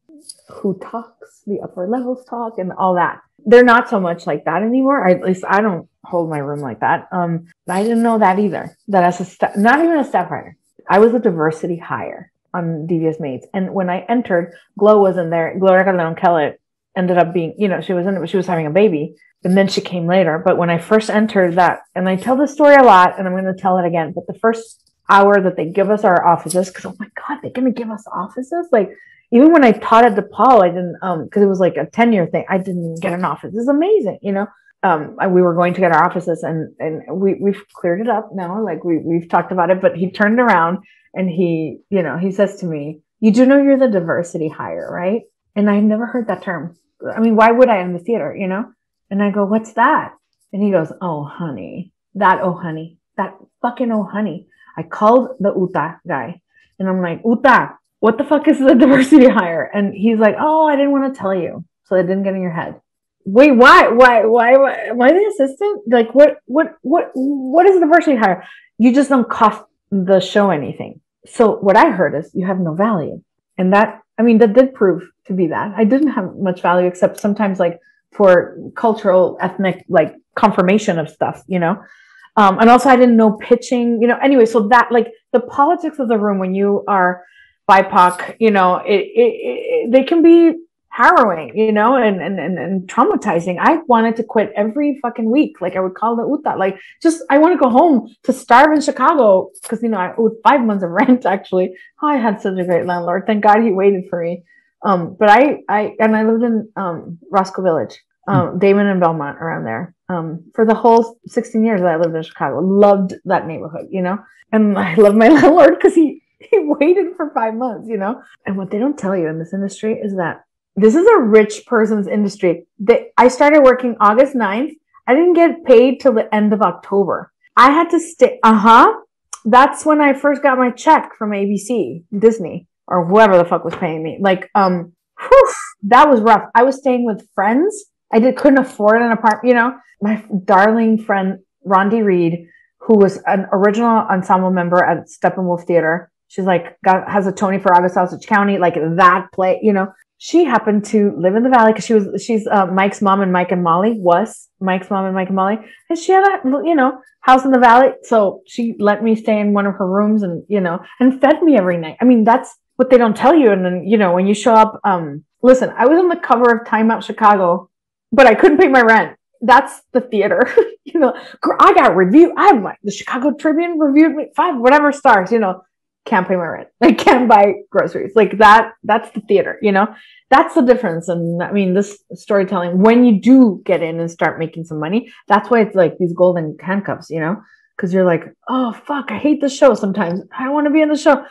who talks, the upper levels talk and all that, they're not so much like that anymore. I, at least I don't hold my room like that. Um, I didn't know that either, that as a st- not even a staff writer. I was a diversity hire on Devious Maids. And when I entered, GLOW wasn't there. Gloria Calderon Keller ended up being, you know, she was in it, she was having a baby. And then she came later. But when I first entered that, and I tell this story a lot, and I'm going to tell it again, but the first hour that they give us our offices, because, oh my God, they're going to give us offices? Like, even when I taught at DePaul, I didn't, um, because it was like a ten year thing, I didn't even get an office. This is amazing, you know? Um, we were going to get our offices and, and we, we've cleared it up now. Like we, we've talked about it, but he turned around and he, you know, he says to me, you do know you're the diversity hire, right? And I never heard that term. I mean, why would I in the theater, you know? And I go, what's that? And he goes, oh, honey, that, oh, honey, that fucking, oh, honey. I called the U T A guy and I'm like, U T A, what the fuck is the diversity hire? And he's like, oh, I didn't want to tell you. So it didn't get in your head. Wait, why, why, why, why, why the assistant? Like, what, what, what, what is diversity hire? You just don't cost the show anything. So what I heard is you have no value. And that, I mean, that did prove to be that. I didn't have much value except sometimes like for cultural, ethnic, like confirmation of stuff, you know? Um, and also I didn't know pitching, you know, anyway, so that like the politics of the room when you are B I P O C, you know, it, it, it they can be harrowing, you know, and, and, and, and traumatizing. I wanted to quit every fucking week. Like I would call the U T A, like just, I want to go home to starve in Chicago. Cause you know, I owed five months of rent actually. Oh, I had such a great landlord. Thank God he waited for me. Um, but I, I, and I lived in um, Roscoe Village. um, Damon and Belmont around there. Um, for the whole sixteen years that I lived in Chicago, loved that neighborhood, you know, and I love my landlord because he, he waited for five months, you know, and what they don't tell you in this industry is that this is a rich person's industry. They, I started working August ninth. I didn't get paid till the end of October. I had to stay. Uh-huh. That's when I first got my check from A B C, Disney, or whoever the fuck was paying me. Like, um, whew, that was rough. I was staying with friends. I did, couldn't afford an apartment, you know. My darling friend, Rondi Reed, who was an original ensemble member at Steppenwolf Theater. She's like, got, has a Tony for August Osage County, like that play, you know. She happened to live in the valley because she was, she's uh, Mike's mom and Mike and Molly was Mike's mom and Mike and Molly. And she had a, you know, house in the valley. So she let me stay in one of her rooms and, you know, and fed me every night. I mean, that's what they don't tell you. And then, you know, when you show up, um, listen, I was on the cover of Time Out Chicago, but I couldn't pay my rent. That's the theater. You know, I got reviewed. I have like the Chicago Tribune reviewed me five, whatever stars, you know. Can't pay my rent. I can't buy groceries. Like that, that's the theater, you know, that's the difference. And I mean, this storytelling, when you do get in and start making some money, that's why it's like these golden handcuffs, you know, because you're like, oh, fuck, I hate the show sometimes. I don't want to be in the show.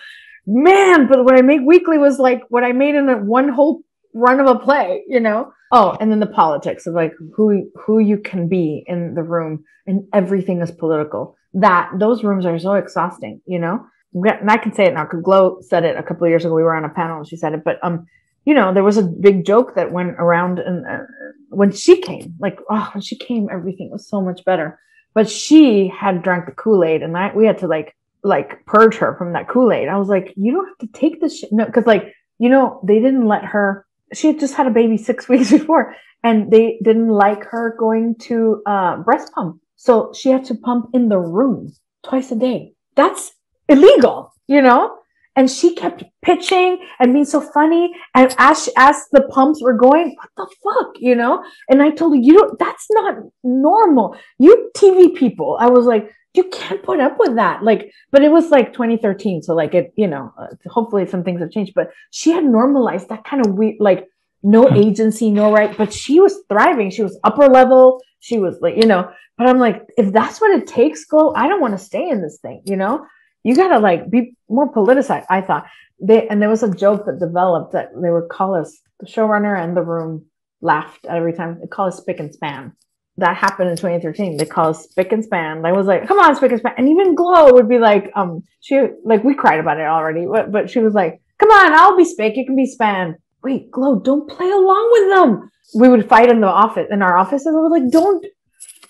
Man, but what I made weekly was like what I made in a one whole run of a play, you know. Oh, and then the politics of like who who you can be in the room, and everything is political. That those rooms are so exhausting, you know. And I can say it now because GLOW said it a couple of years ago. We were on a panel and she said it, but, um, you know, there was a big joke that went around and uh, when she came, like, oh, when she came, everything was so much better, but she had drank the Kool-Aid and I, we had to like, like purge her from that Kool-Aid. I was like, you don't have to take this shit. No, cause like, you know, they didn't let her, she had just had a baby six weeks before and they didn't like her going to uh breast pump. So she had to pump in the room twice a day. That's illegal, you know, and she kept pitching and being so funny. And as, as the pumps were going, what the fuck, you know? And I told her, you don't, that's not normal. You T V people. I was like, you can't put up with that. Like, but it was like twenty thirteen. So like it, you know, uh, hopefully some things have changed, but she had normalized that kind of weird, like no agency, no right. But she was thriving. She was upper level. She was like, you know, but I'm like, if that's what it takes, go, I don't want to stay in this thing, you know? You gotta like be more politicized, I thought. They and there was a joke that developed that they would call us, the showrunner and the room laughed every time. They call us spick and span. That happened in twenty thirteen. They call us spick and span. I was like, come on, spick and span. And even GLOW would be like, um, she like we cried about it already, but but she was like, come on, I'll be spick, you can be span. Wait, GLOW, don't play along with them. We would fight in the office in our offices. I was like, don't,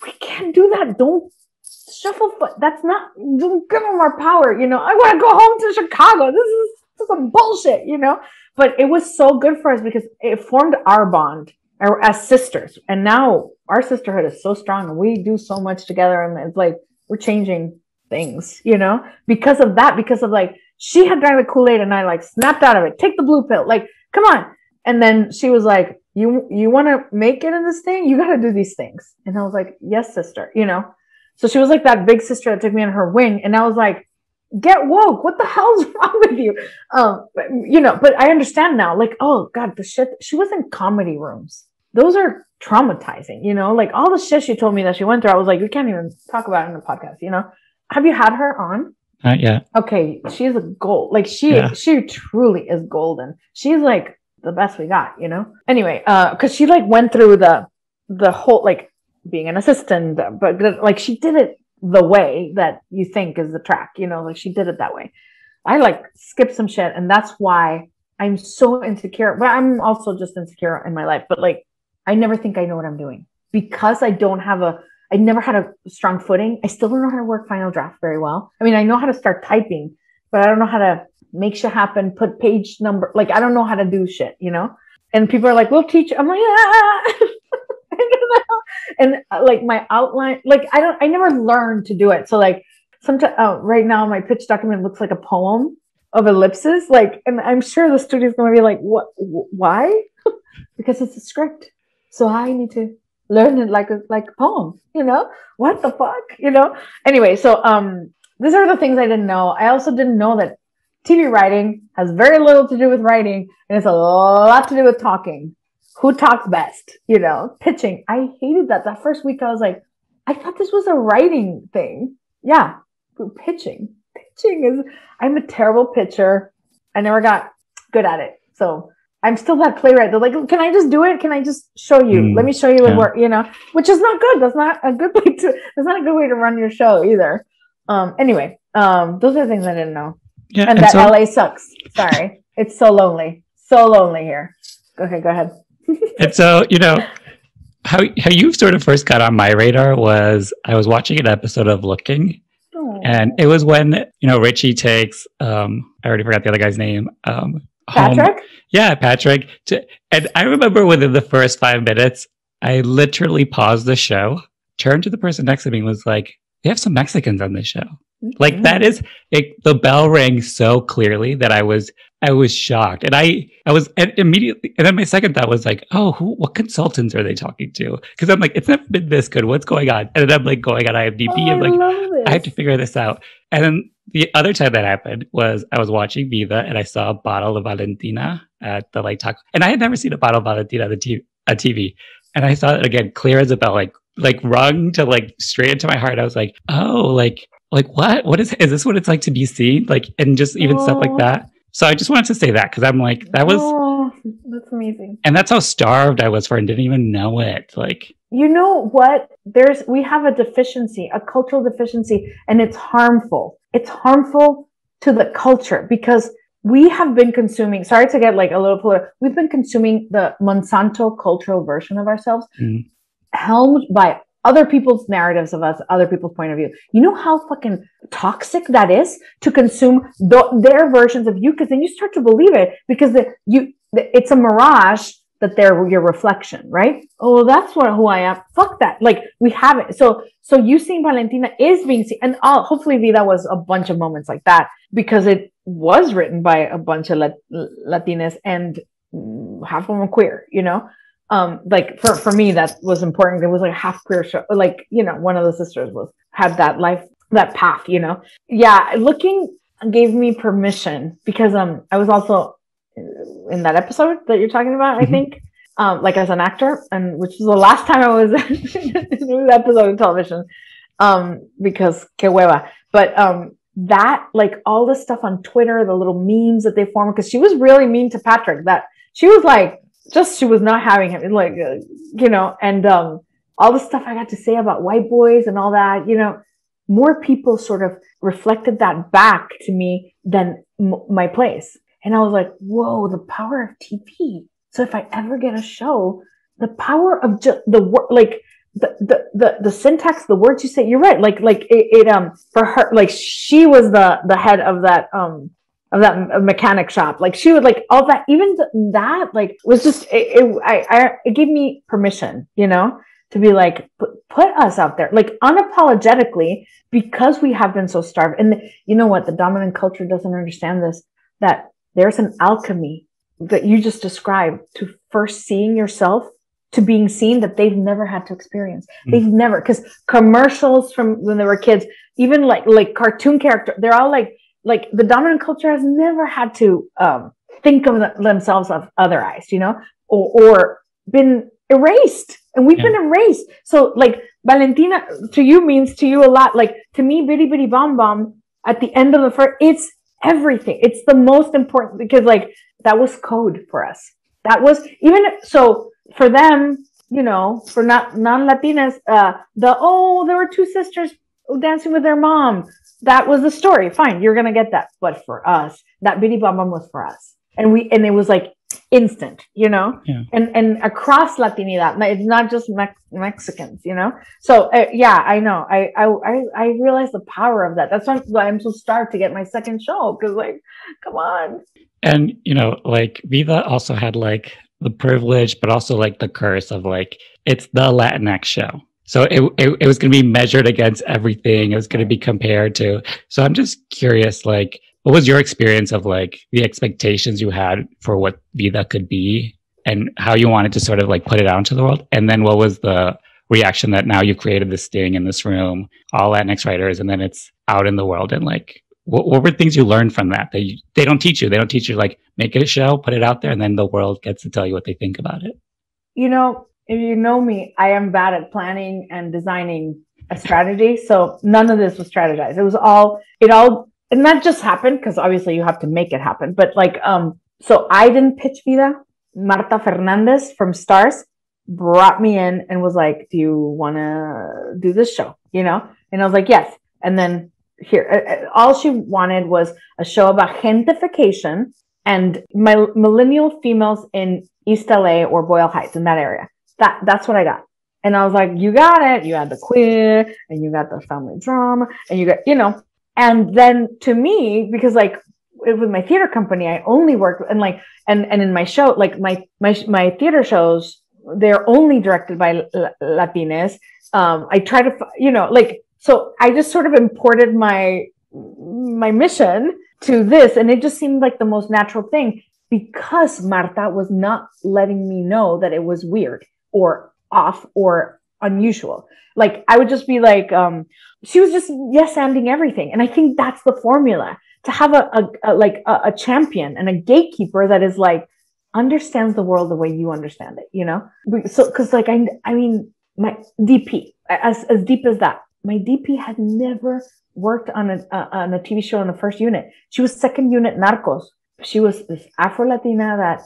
we can't do that. Don't shuffle foot. That's not, don't give them our power, you know. I want to go home to Chicago. This is some bullshit, you know. But it was so good for us because it formed our bond as sisters. And now our sisterhood is so strong and we do so much together. And it's like, we're changing things, you know, because of that, because of like, she had drank the Kool-Aid and I like snapped out of it. Take the blue pill. Like, come on. And then she was like, you, you want to make it in this thing? You got to do these things. And I was like, yes, sister, you know. So she was like that big sister that took me on her wing. And I was like, get woke. What the hell's wrong with you? Um, but, you know, but I understand now, like, oh God, the shit, she was in comedy rooms. Those are traumatizing, you know, like all the shit she told me that she went through. I was like, we can't even talk about it in a podcast, you know. Have you had her on? Not yet. Okay. She's a gold. Like she, yeah. She truly is golden. She's like the best we got, you know? Anyway, uh, cause she like went through the, the whole, like, being an assistant, but like she did it the way that you think is the track, you know, like she did it that way. I like skipped some shit and that's why I'm so insecure, but I'm also just insecure in my life, but like, I never think I know what I'm doing because I don't have a, I never had a strong footing. I still don't know how to work Final Draft very well. I mean, I know how to start typing, but I don't know how to make shit happen, put page number, like, I don't know how to do shit, you know? And people are like, we'll teach. I'm like, ah! And uh, like my outline, like I don't, I never learned to do it. So like sometimes oh, right now my pitch document looks like a poem of ellipses. Like, and I'm sure the studio's going to be like, what, wh why? Because it's a script. So I need to learn it like a, like a poem, you know, what the fuck, you know? Anyway. So, um, these are the things I didn't know. I also didn't know that T V writing has very little to do with writing and it's a lot to do with talking. who talks best, you know, pitching. I hated that. That first week I was like, I thought this was a writing thing. Yeah. Pitching. Pitching is, I'm a terrible pitcher. I never got good at it. So I'm still that playwright. They're like, can I just do it? Can I just show you? Mm, Let me show you yeah. it work, you know, which is not good. That's not a good way to, that's not a good way to run your show either. Um, anyway, um, those are things I didn't know. Yeah, and, and that so- L A sucks. Sorry. It's so lonely. So lonely here. Okay, go ahead. And so, you know, how how you sort of first got on my radar was I was watching an episode of Looking. Oh. And it was when, you know, Richie takes, um, I already forgot the other guy's name. Um, Patrick? Home. Yeah, Patrick. To, and I remember within the first five minutes, I literally paused the show, turned to the person next to me and was like, they have some Mexicans on this show. Mm-hmm. Like that is, it, the bell rang so clearly that I was, I was shocked. And I, I was and immediately, and then my second thought was like, oh, who, what consultants are they talking to? Because I'm like, it's never been this good. What's going on? And then I'm like going on I M D B. Oh, I'm like, I, I have to figure this out. And then the other time that happened was I was watching Vida and I saw a bottle of Valentina at the like taco. And I had never seen a bottle of Valentina on the t- on T V. And I saw it again, clear as a bell, like, like rung to like straight into my heart. I was like, oh, like, like what, what is, is this what it's like to be seen? Like, and just even oh. stuff like that. So I just wanted to say that because I'm like, that was, oh, that's amazing. And that's how starved I was for it and didn't even know it. Like, you know what? There's, we have a deficiency, a cultural deficiency, and it's harmful. It's harmful to the culture because we have been consuming, sorry to get like a little political, we've been consuming the Monsanto cultural version of ourselves. Mm-hmm. Helmed by other people's narratives of us, other people's point of view. You know how fucking toxic that is to consume th- their versions of you, because then you start to believe it because the, you the, it's a mirage that they're your reflection, right? Oh, that's what who I am. Fuck that. Like we have it. So so you seeing Valentina is being seen, and oh, hopefully Vida was a bunch of moments like that because it was written by a bunch of Lat- Latinas and half of them queer, you know. Um, like for, for me, that was important. There was like half queer show, like, you know, one of the sisters was, had that life, that path, you know? Yeah. Looking gave me permission because, um, I was also in that episode that you're talking about, mm-hmm. I think, um, like as an actor, and which was the last time I was in an episode of television, um, because que hueva, but, um, that, like all the stuff on Twitter, the little memes that they formed, because she was really mean to Patrick, that she was like, just she was not having him, like, uh, you know, and um, all the stuff I got to say about white boys and all that, you know, more people sort of reflected that back to me than m- my place. And I was like, whoa, the power of T V. So if I ever get a show, the power of just the word, like the, the, the, the syntax, the words you say, you're right. Like, like it, it, um, for her, like she was the, the head of that, um, of that mechanic shop. Like she would like all that, even th- that like was just, it, it, I, I, it gave me permission, you know, to be like, p- put us out there, like unapologetically, because we have been so starved. And the, you know what, the dominant culture doesn't understand this, that there's an alchemy that you just described to first seeing yourself to being seen that they've never had to experience. Mm-hmm. They've never, because commercials from when they were kids, even like, like cartoon character, they're all like, like the dominant culture has never had to um, think of th- themselves of otherized, you know, or, or been erased. And we've yeah. been erased. So like Valentina to you means to you a lot. Like to me, Bitty Bitty Bomb Bomb at the end of the first, it's everything. It's the most important because like that was code for us. That was even so for them, you know, for not non-Latinas, uh, the, oh, there were two sisters dancing with their mom. That was the story. Fine. You're going to get that. But for us, that Bitty Bam Bam was for us. And we, and it was like instant, you know, yeah. and, and across Latinidad, it's not just Mex- Mexicans, you know? So uh, yeah, I know. I, I, I realized the power of that. That's why I'm so starved to get my second show. Cause like, come on. And you know, like Viva also had like the privilege, but also like the curse of like, it's the Latinx show. So it, it it was going to be measured against everything. It was going to be compared to. So I'm just curious, like, what was your experience of like the expectations you had for what Vida could be and how you wanted to sort of like put it out into the world? And then what was the reaction that now you've created this thing in this room, all Latinx writers, and then it's out in the world? And like, what, what were things you learned from that? That you, they don't teach you. They don't teach you like, make it a show, put it out there, and then the world gets to tell you what they think about it. you know, if you know me, I am bad at planning and designing a strategy. So none of this was strategized. It was all, it all, and that just happened because obviously you have to make it happen. But like, um, so I didn't pitch Vida. Marta Fernandez from Starz brought me in and was like, do you want to do this show? You know? And I was like, yes. And then here, all she wanted was a show about gentrification and my millennial females in East L A or Boyle Heights in that area. That that's what I got. And I was like, you got it. You had the queer and you got the family drama and you got, you know, and then to me, because like with my theater company, I only worked and like, and, and in my show, like my, my, my theater shows, they're only directed by Latinas. Um, I try to, you know, like, so I just sort of imported my, my mission to this. And it just seemed like the most natural thing because Marta was not letting me know that it was weird or off or unusual. Like I would just be like, um, she was just yes-anding everything. And I think that's the formula to have a, a, a like a, a champion and a gatekeeper that is like, understands the world the way you understand it, you know? So, cause like, I, I mean, my D P as, as deep as that, my D P had never worked on a, uh, on a T V show in the first unit. She was second unit Narcos. She was this Afro-Latina that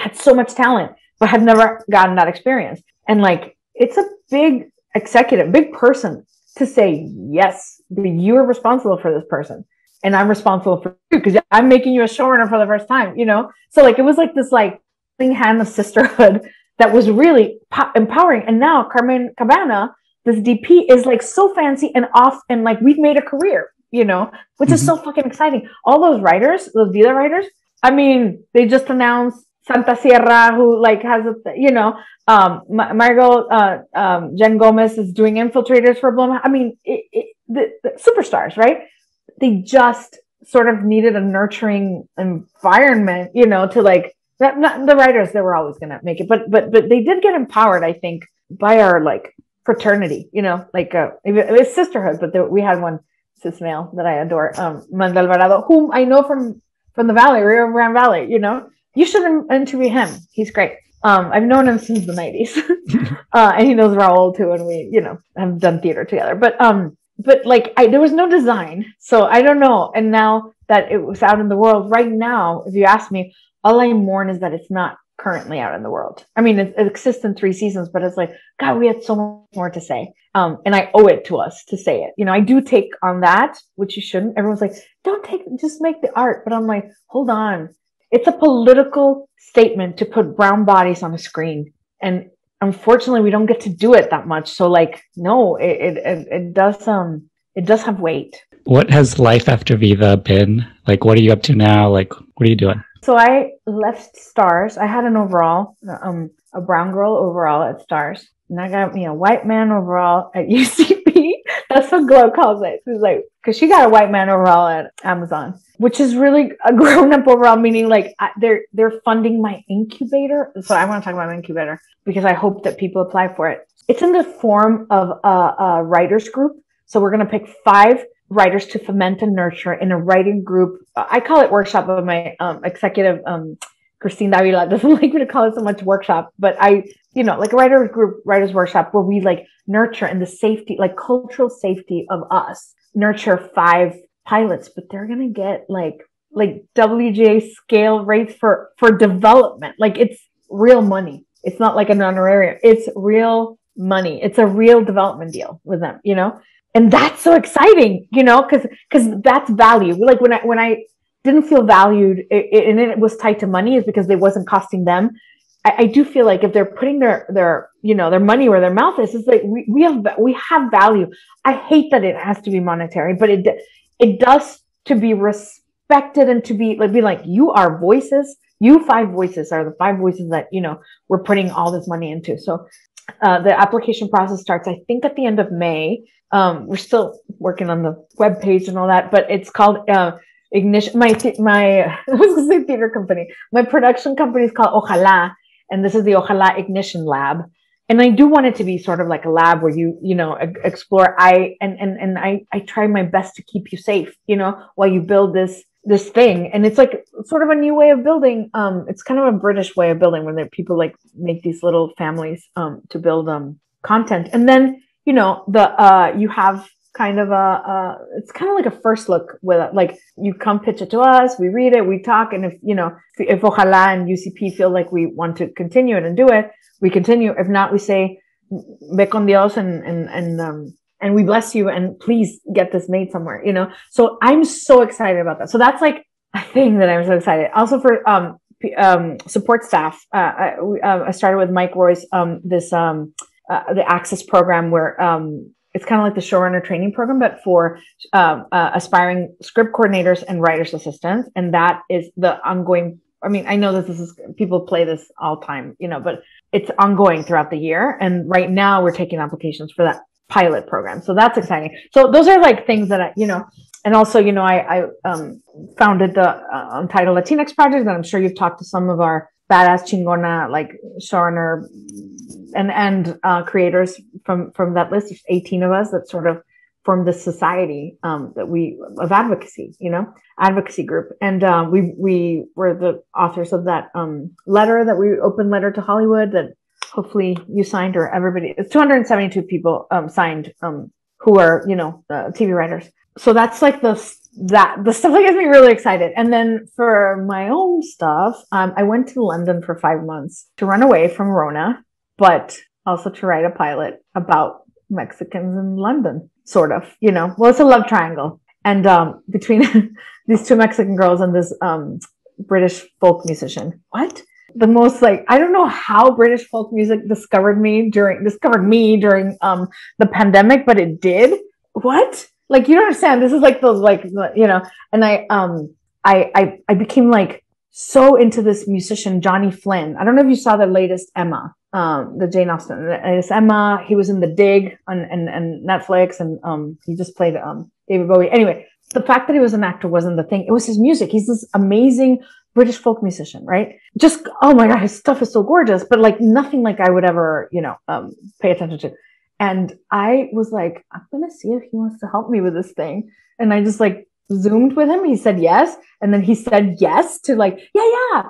had so much talent, but had never gotten that experience. And like, it's a big executive, big person to say, yes, you are responsible for this person. And I'm responsible for you because I'm making you a showrunner for the first time, you know? So like, it was like this like thing hand of sisterhood that was really empowering. And now Carmen Cabana, this D P, is like so fancy and off and like we've made a career, you know, which mm-hmm. is so fucking exciting. All those writers, those Vida writers, I mean, they just announced Santa Sierra, who like has, a you know, um, Margot, uh, um, Jen Gomez is doing Infiltrators for Blumhouse. I mean, it, it, the, the superstars, right? They just sort of needed a nurturing environment, you know, to like, that, not the writers, they were always going to make it, but, but, but they did get empowered, I think, by our like, fraternity, you know, like uh, it was sisterhood, but there, we had one cis male that I adore, um, Manda Alvarado, whom I know from, from the Valley, Rio Grande Valley, you know, you should interview him. He's great. Um, I've known him since the nineties uh, and he knows Raul too. And we, you know, have done theater together, but, um, but like, I, there was no design, so I don't know. And now that it was out in the world right now, if you ask me, all I mourn is that it's not currently out in the world. I mean, it, it exists in three seasons, but it's like, God, we had so much more to say. Um, and I owe it to us to say it. You know, I do take on that, which you shouldn't. Everyone's like, don't take, just make the art. But I'm like, hold on. It's a political statement to put brown bodies on a screen. And unfortunately, we don't get to do it that much. So like, no, it, it, it does, um, it does have weight. What has life after Vida been? Like, what are you up to now? Like, what are you doing? So I left Starz. I had an overall, um, a brown girl overall at Starz. And I got me a white man overall at U C B. That's what GLOW calls it. She's like, because she got a white man overall at Amazon, which is really a grown-up overall, meaning like I, they're they're funding my incubator. So I want to talk about my incubator because I hope that people apply for it. It's in the form of a, a writers group. So we're going to pick five writers to foment and nurture in a writing group. I call it workshop, but my um, executive, um, Christine Davila, doesn't like me to call it so much workshop, but I, you know, like a writer's group, writer's workshop where we like nurture and the safety, like cultural safety of us, nurture five pilots, but they're going to get like, like W G A scale rates for, for development. Like it's real money. It's not like an honorarium. It's real money. It's a real development deal with them, you know? And that's so exciting, you know, cause, cause that's value. Like when I, when I didn't feel valued it, it, and it was tied to money is because it wasn't costing them. I, I do feel like if they're putting their, their, you know, their money where their mouth is, it's like we, we have, we have value. I hate that it has to be monetary, but it, it does to be respected and to be like, be like, you are voices, you five voices are the five voices that, you know, we're putting all this money into. So Uh, the application process starts, I think, at the end of May. Um, we're still working on the web page and all that, but it's called uh, Ignition. My my I was gonna say theater company. My production company is called Ojalá, and this is the Ojalá Ignition Lab. And I do want it to be sort of like a lab where you you know explore. I and and and I I try my best to keep you safe, you know, while you build this this thing, and it's like sort of a new way of building. Um, it's kind of a British way of building when people like make these little families um, to build um, content. And then, you know, the uh, you have kind of a, uh, it's kind of like a first look with like, you come pitch it to us, we read it, we talk. And if, you know, if Ojalá and U C P feel like we want to continue it and do it, we continue. If not, we say, ve con Dios and, and, and, um, and we bless you, and please get this made somewhere, you know? So I'm so excited about that. So that's like a thing that I'm so excited. Also for um, um, support staff, uh, I, uh, I started with Mike Roy's, um, this, um, uh, the Access program where um, it's kind of like the showrunner training program, but for um, uh, aspiring script coordinators and writer's assistants. And that is the ongoing, I mean, I know that this is, people play this all time, you know, but it's ongoing throughout the year. And right now we're taking applications for that pilot program. So that's exciting. So those are like things that I, you know, and also, you know, I, I um, founded the uh, Untitled Latinx Project, and I'm sure you've talked to some of our badass chingona, like showrunner and, and uh, creators from, from that list. There's eighteen of us that sort of formed this society um, that we, of advocacy, you know, advocacy group. And uh, we, we were the authors of that um, letter that we open letter to Hollywood that hopefully you signed, or everybody, it's two hundred seventy-two people um, signed um, who are, you know, uh, T V writers. So that's like the, that, the stuff that gets me really excited. And then for my own stuff, um, I went to London for five months to run away from Rona, but also to write a pilot about Mexicans in London, sort of, you know, well, it's a love triangle. And um, between these two Mexican girls and this um, British folk musician, what? The most like, I don't know how British folk music discovered me during, discovered me during um, the pandemic, but it did. What? Like, you don't understand. This is like those, like, you know, and I, um, I, I, I became like so into this musician, Johnny Flynn. I don't know if you saw the latest Emma, um, the Jane Austen, it's Emma. He was in The Dig on, and, and Netflix, and um, he just played um, David Bowie. Anyway, the fact that he was an actor wasn't the thing. It was his music. He's this amazing British folk musician, right? Just, oh my God, his stuff is so gorgeous, but like nothing like I would ever, you know, um, pay attention to. And I was like, I'm going to see if he wants to help me with this thing. And I just like zoomed with him. He said yes. And then he said yes to like, yeah, yeah,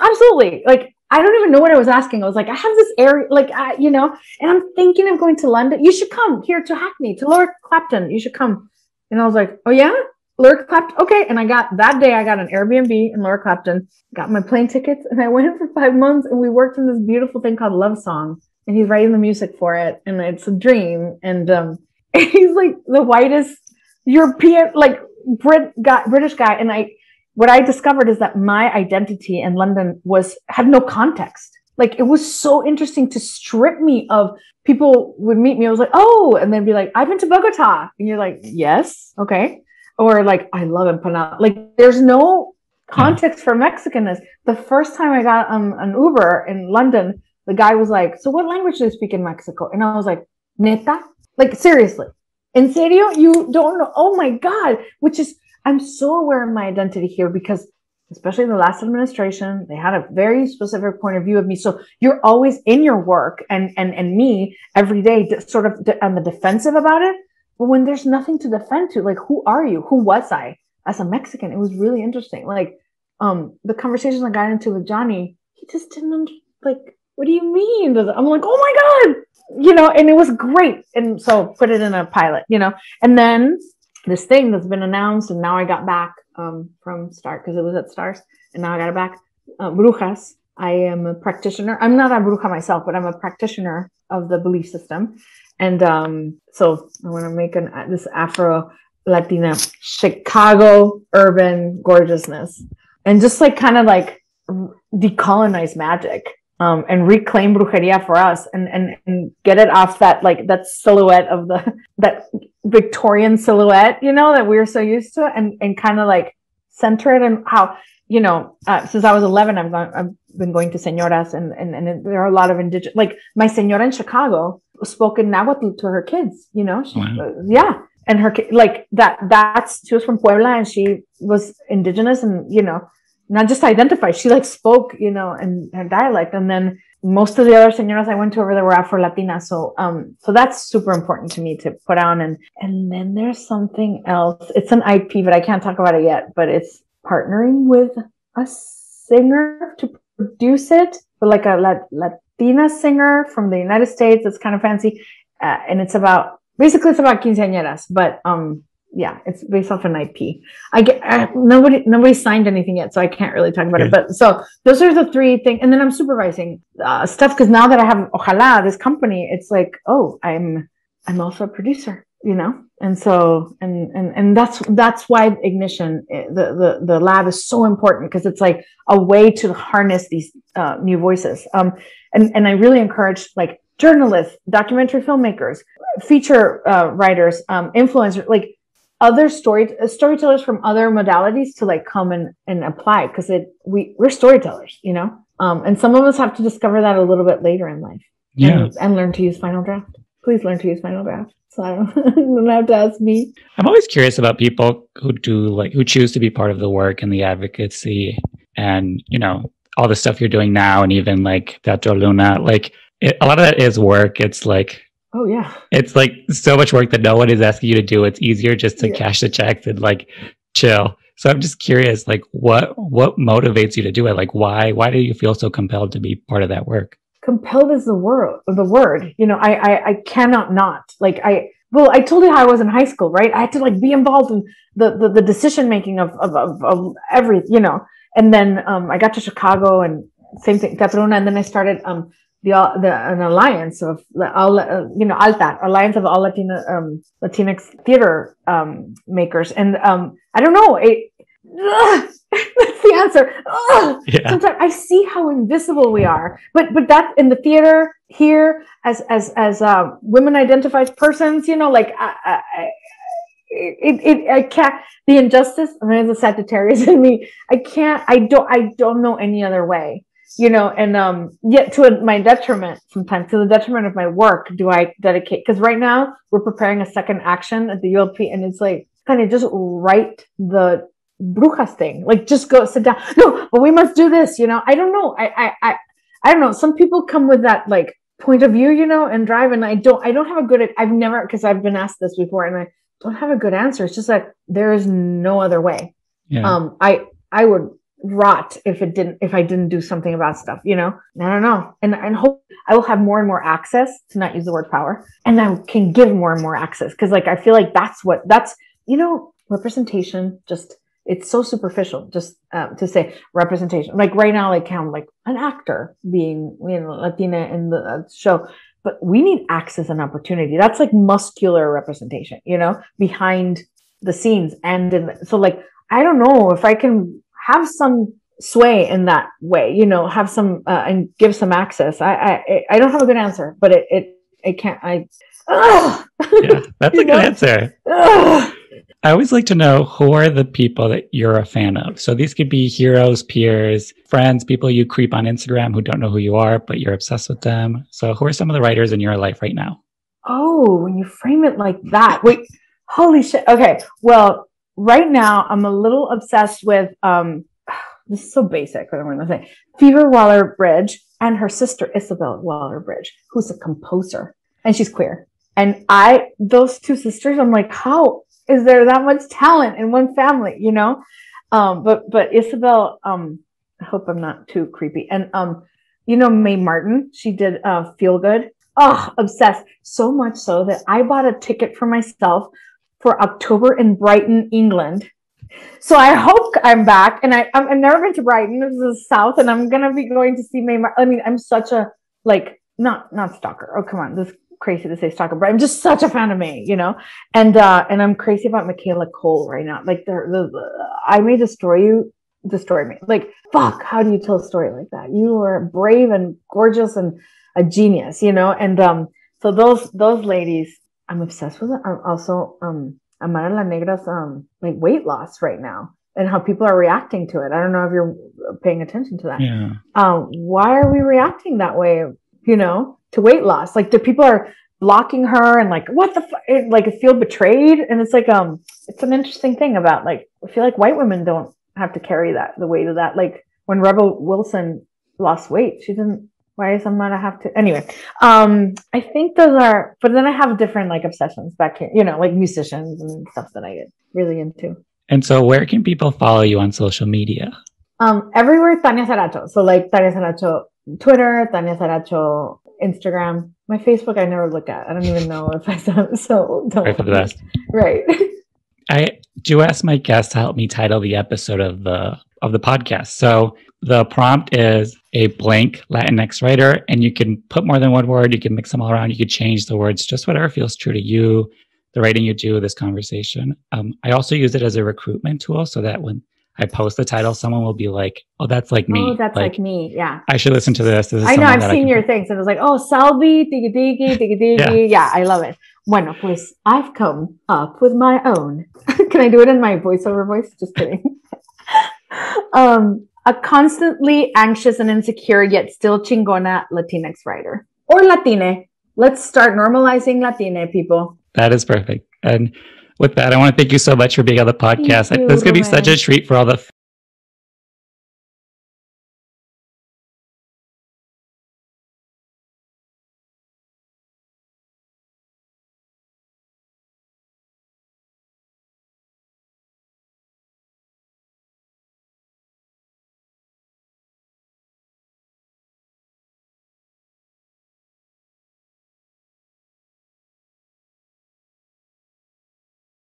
absolutely. Like, I don't even know what I was asking. I was like, I have this area, like, I, you know, and I'm thinking of going to London. You should come here to Hackney, to Laura Clapton. You should come. And I was like, oh yeah? Laura Clapton, okay. And I got, that day I got an Airbnb in Laura Clapton, got my plane tickets, and I went for five months and we worked on this beautiful thing called Love Song, and he's writing the music for it, and it's a dream. And um, he's like the whitest European, like Brit guy, British guy. And I, what I discovered is that my identity in London was, had no context. Like it was so interesting to strip me of, people would meet me, I was like, oh, and then be like, I've been to Bogota. And you're like, yes, okay. Or like, I love empanada. Like, there's no context for Mexicanness. The first time I got on an Uber in London, the guy was like, so what language do you speak in Mexico? And I was like, neta? Like, seriously. En serio? You don't know? Oh my God. Which is, I'm so aware of my identity here because especially in the last administration, they had a very specific point of view of me. So you're always in your work and, and, and me every day sort of on the defensive about it. But when there's nothing to defend to, like, who are you? Who was I as a Mexican? It was really interesting. Like, um, the conversations I got into with Johnny, he just didn't, like, what do you mean? I'm like, oh my God, you know, and it was great. And so put it in a pilot, you know, and then this thing that's been announced. And now I got back, um, from Starz, cause it was at Starz, and now I got it back, uh, Brujas. I am a practitioner. I'm not a bruja myself, but I'm a practitioner of the belief system. And um, so I want to make an, this Afro-Latina Chicago urban gorgeousness and just like kind of like decolonize magic um, and reclaim brujeria for us and, and, and get it off that like that silhouette of the that Victorian silhouette, you know, that we're so used to, and, and kind of like center it and how, you know, uh, since I was eleven, I've, gone, I've been going to señoras, and, and, and there are a lot of indigenous, like my señora in Chicago spoke in Nahuatl to her kids, you know? She, wow. uh, yeah. And her, like that, that's, she was from Puebla and she was indigenous and, you know, not just identified. She like spoke, you know, in her dialect. And then most of the other señoras I went to over there were Afro-Latina. So, um, so that's super important to me to put on. And, and then there's something else. It's an I P, but I can't talk about it yet, but it's, partnering with a singer to produce it, but like a La Latina singer from the United States. It's kind of fancy. Uh, and it's about, basically it's about quinceañeras, but um, yeah, it's based off an I P. I get I, nobody, nobody signed anything yet, so I can't really talk about okay. it. But so those are the three things. And then I'm supervising uh, stuff, because now that I have Ojalá, this company, it's like, oh, I'm, I'm also a producer, you know? And so, and, and, and that's, that's why Ignition, the, the, the lab is so important, because it's like a way to harness these uh, new voices. Um, and, and I really encourage like journalists, documentary filmmakers, feature uh, writers, um, influencers, like other story, storytellers from other modalities to like come and, and apply. Cause it, we we're storytellers, you know? Um, and some of us have to discover that a little bit later in life. Yeah. and, and learn to use Final Draft. Please learn to use Final Draft. So I don't, you don't have to ask me. I'm always curious about people who do like, who choose to be part of the work and the advocacy and, you know, all the stuff you're doing now. And even like Teatro Luna, like it, a lot of that is work. It's like, oh yeah. It's like so much work that no one is asking you to do. It's easier just to yeah. cash the checks and like chill. So I'm just curious, like what, what motivates you to do it? Like why, why do you feel so compelled to be part of that work? Compelled is the word, the word, you know, I, I, I cannot not like, I, well, I told you how I was in high school, right? I had to like be involved in the, the, the decision-making of, of, of, of every, you know, and then, um, I got to Chicago and same thing, Catrona. And then I started, um, the, the, an alliance of all, uh, you know, Alta, alliance of all Latina, um, Latinx theater, um, makers. And, um, I don't know, it, ugh, that's the answer. Ugh, yeah. Sometimes I see how invisible we are, but but that in the theater here as as as uh, women identified persons, you know, like I, I, I, it it I can't the injustice. I mean, the Sagittarius in me. I can't. I don't. I don't know any other way, you know. And um, yet to my detriment, sometimes to the detriment of my work, do I dedicate? Because right now we're preparing a second action at the U L P, and it's like kind of just write the Brujas thing, like just go sit down. No, but we must do this, you know. I don't know. I, I, I, I don't know. Some people come with that like point of view, you know, and drive. And I don't, I don't have a good. I've never, because I've been asked this before, and I don't have a good answer. It's just like there is no other way. Yeah. Um, I, I would rot if it didn't, if I didn't do something about stuff, you know. I don't know, and and hope I will have more and more access to not use the word power, and I can give more and more access because, like, I feel like that's what that's you know representation just. It's so superficial just um, to say representation. Like right now, like I'm like an actor being, you know, Latina in the show, but we need access and opportunity. That's like muscular representation, you know, behind the scenes. And in the, so like, I don't know if I can have some sway in that way, you know, have some uh, and give some access. I, I, I don't have a good answer, but it, it, it can't, I, ugh! Yeah, that's a good answer. Ugh! I always like to know who are the people that you're a fan of. So these could be heroes, peers, friends, people you creep on Instagram who don't know who you are, but you're obsessed with them. So who are some of the writers in your life right now? Oh, when you frame it like that. Wait, holy shit. Okay. Well, right now I'm a little obsessed with, um, this is so basic, but I'm going to say Fever Waller-Bridge and her sister Isabel Waller-Bridge, who's a composer and she's queer. And I, those two sisters, I'm like, how is there that much talent in one family, you know? Um, but, but Isabel, um, I hope I'm not too creepy. And, um, you know, Mae Martin, she did, uh, Feel Good. Oh, obsessed. So much so that I bought a ticket for myself for October in Brighton, England. So I hope I'm back, and I, I've never been to Brighton. This is the South, and I'm going to be going to see Mae Martin. I mean, I'm such a, like, not, not stalker. Oh, come on. This crazy to say stalker, but I'm just such a fan of Mae, you know, and uh and I'm crazy about Michaela Cole right now. Like the, the, the I may destroy you, destroy me. Like fuck, how do you tell a story like that? You are brave and gorgeous and a genius, you know. And um, so those those ladies, I'm obsessed with. I'm also um, Amara La Negra's um like weight loss right now and how people are reacting to it. I don't know if you're paying attention to that. Yeah. Um, why are we reacting that way? You know, to weight loss, like the people are blocking her and like, what the, f like I feel betrayed. And it's like, um, it's an interesting thing about like, I feel like white women don't have to carry that, the weight of that. Like when Rebel Wilson lost weight, she didn't, why is Amara have to, anyway. Um, I think those are, but then I have different like obsessions back here, you know, like musicians and stuff that I get really into. And so where can people follow you on social media? Um, everywhere Tanya Saracho. So like Tanya Saracho Twitter, Tanya Saracho Instagram. My Facebook I never look at. I don't even know if I saw so don't right for the best. Right. I do ask my guests to help me title the episode of the of the podcast. So the prompt is a blank Latinx writer, and you can put more than one word, you can mix them all around, you could change the words, just whatever feels true to you, the writing you do, this conversation. Um, I also use it as a recruitment tool so that when I post the title, someone will be like, oh, that's like me. Oh, that's like, like me. Yeah. I should listen to this. This is I know. I've seen can... your things. And it was like, oh, Salvi, tiki tiki, tiki tiki. Yeah. yeah. I love it. Bueno, pues, I've come up with my own. Can I do it in my voiceover voice? Just kidding. um, a constantly anxious and insecure, yet still chingona Latinx writer. Or Latine. Let's start normalizing Latine, people. That is perfect. And with that, I want to thank you so much for being on the podcast. It's going to be such a treat for all the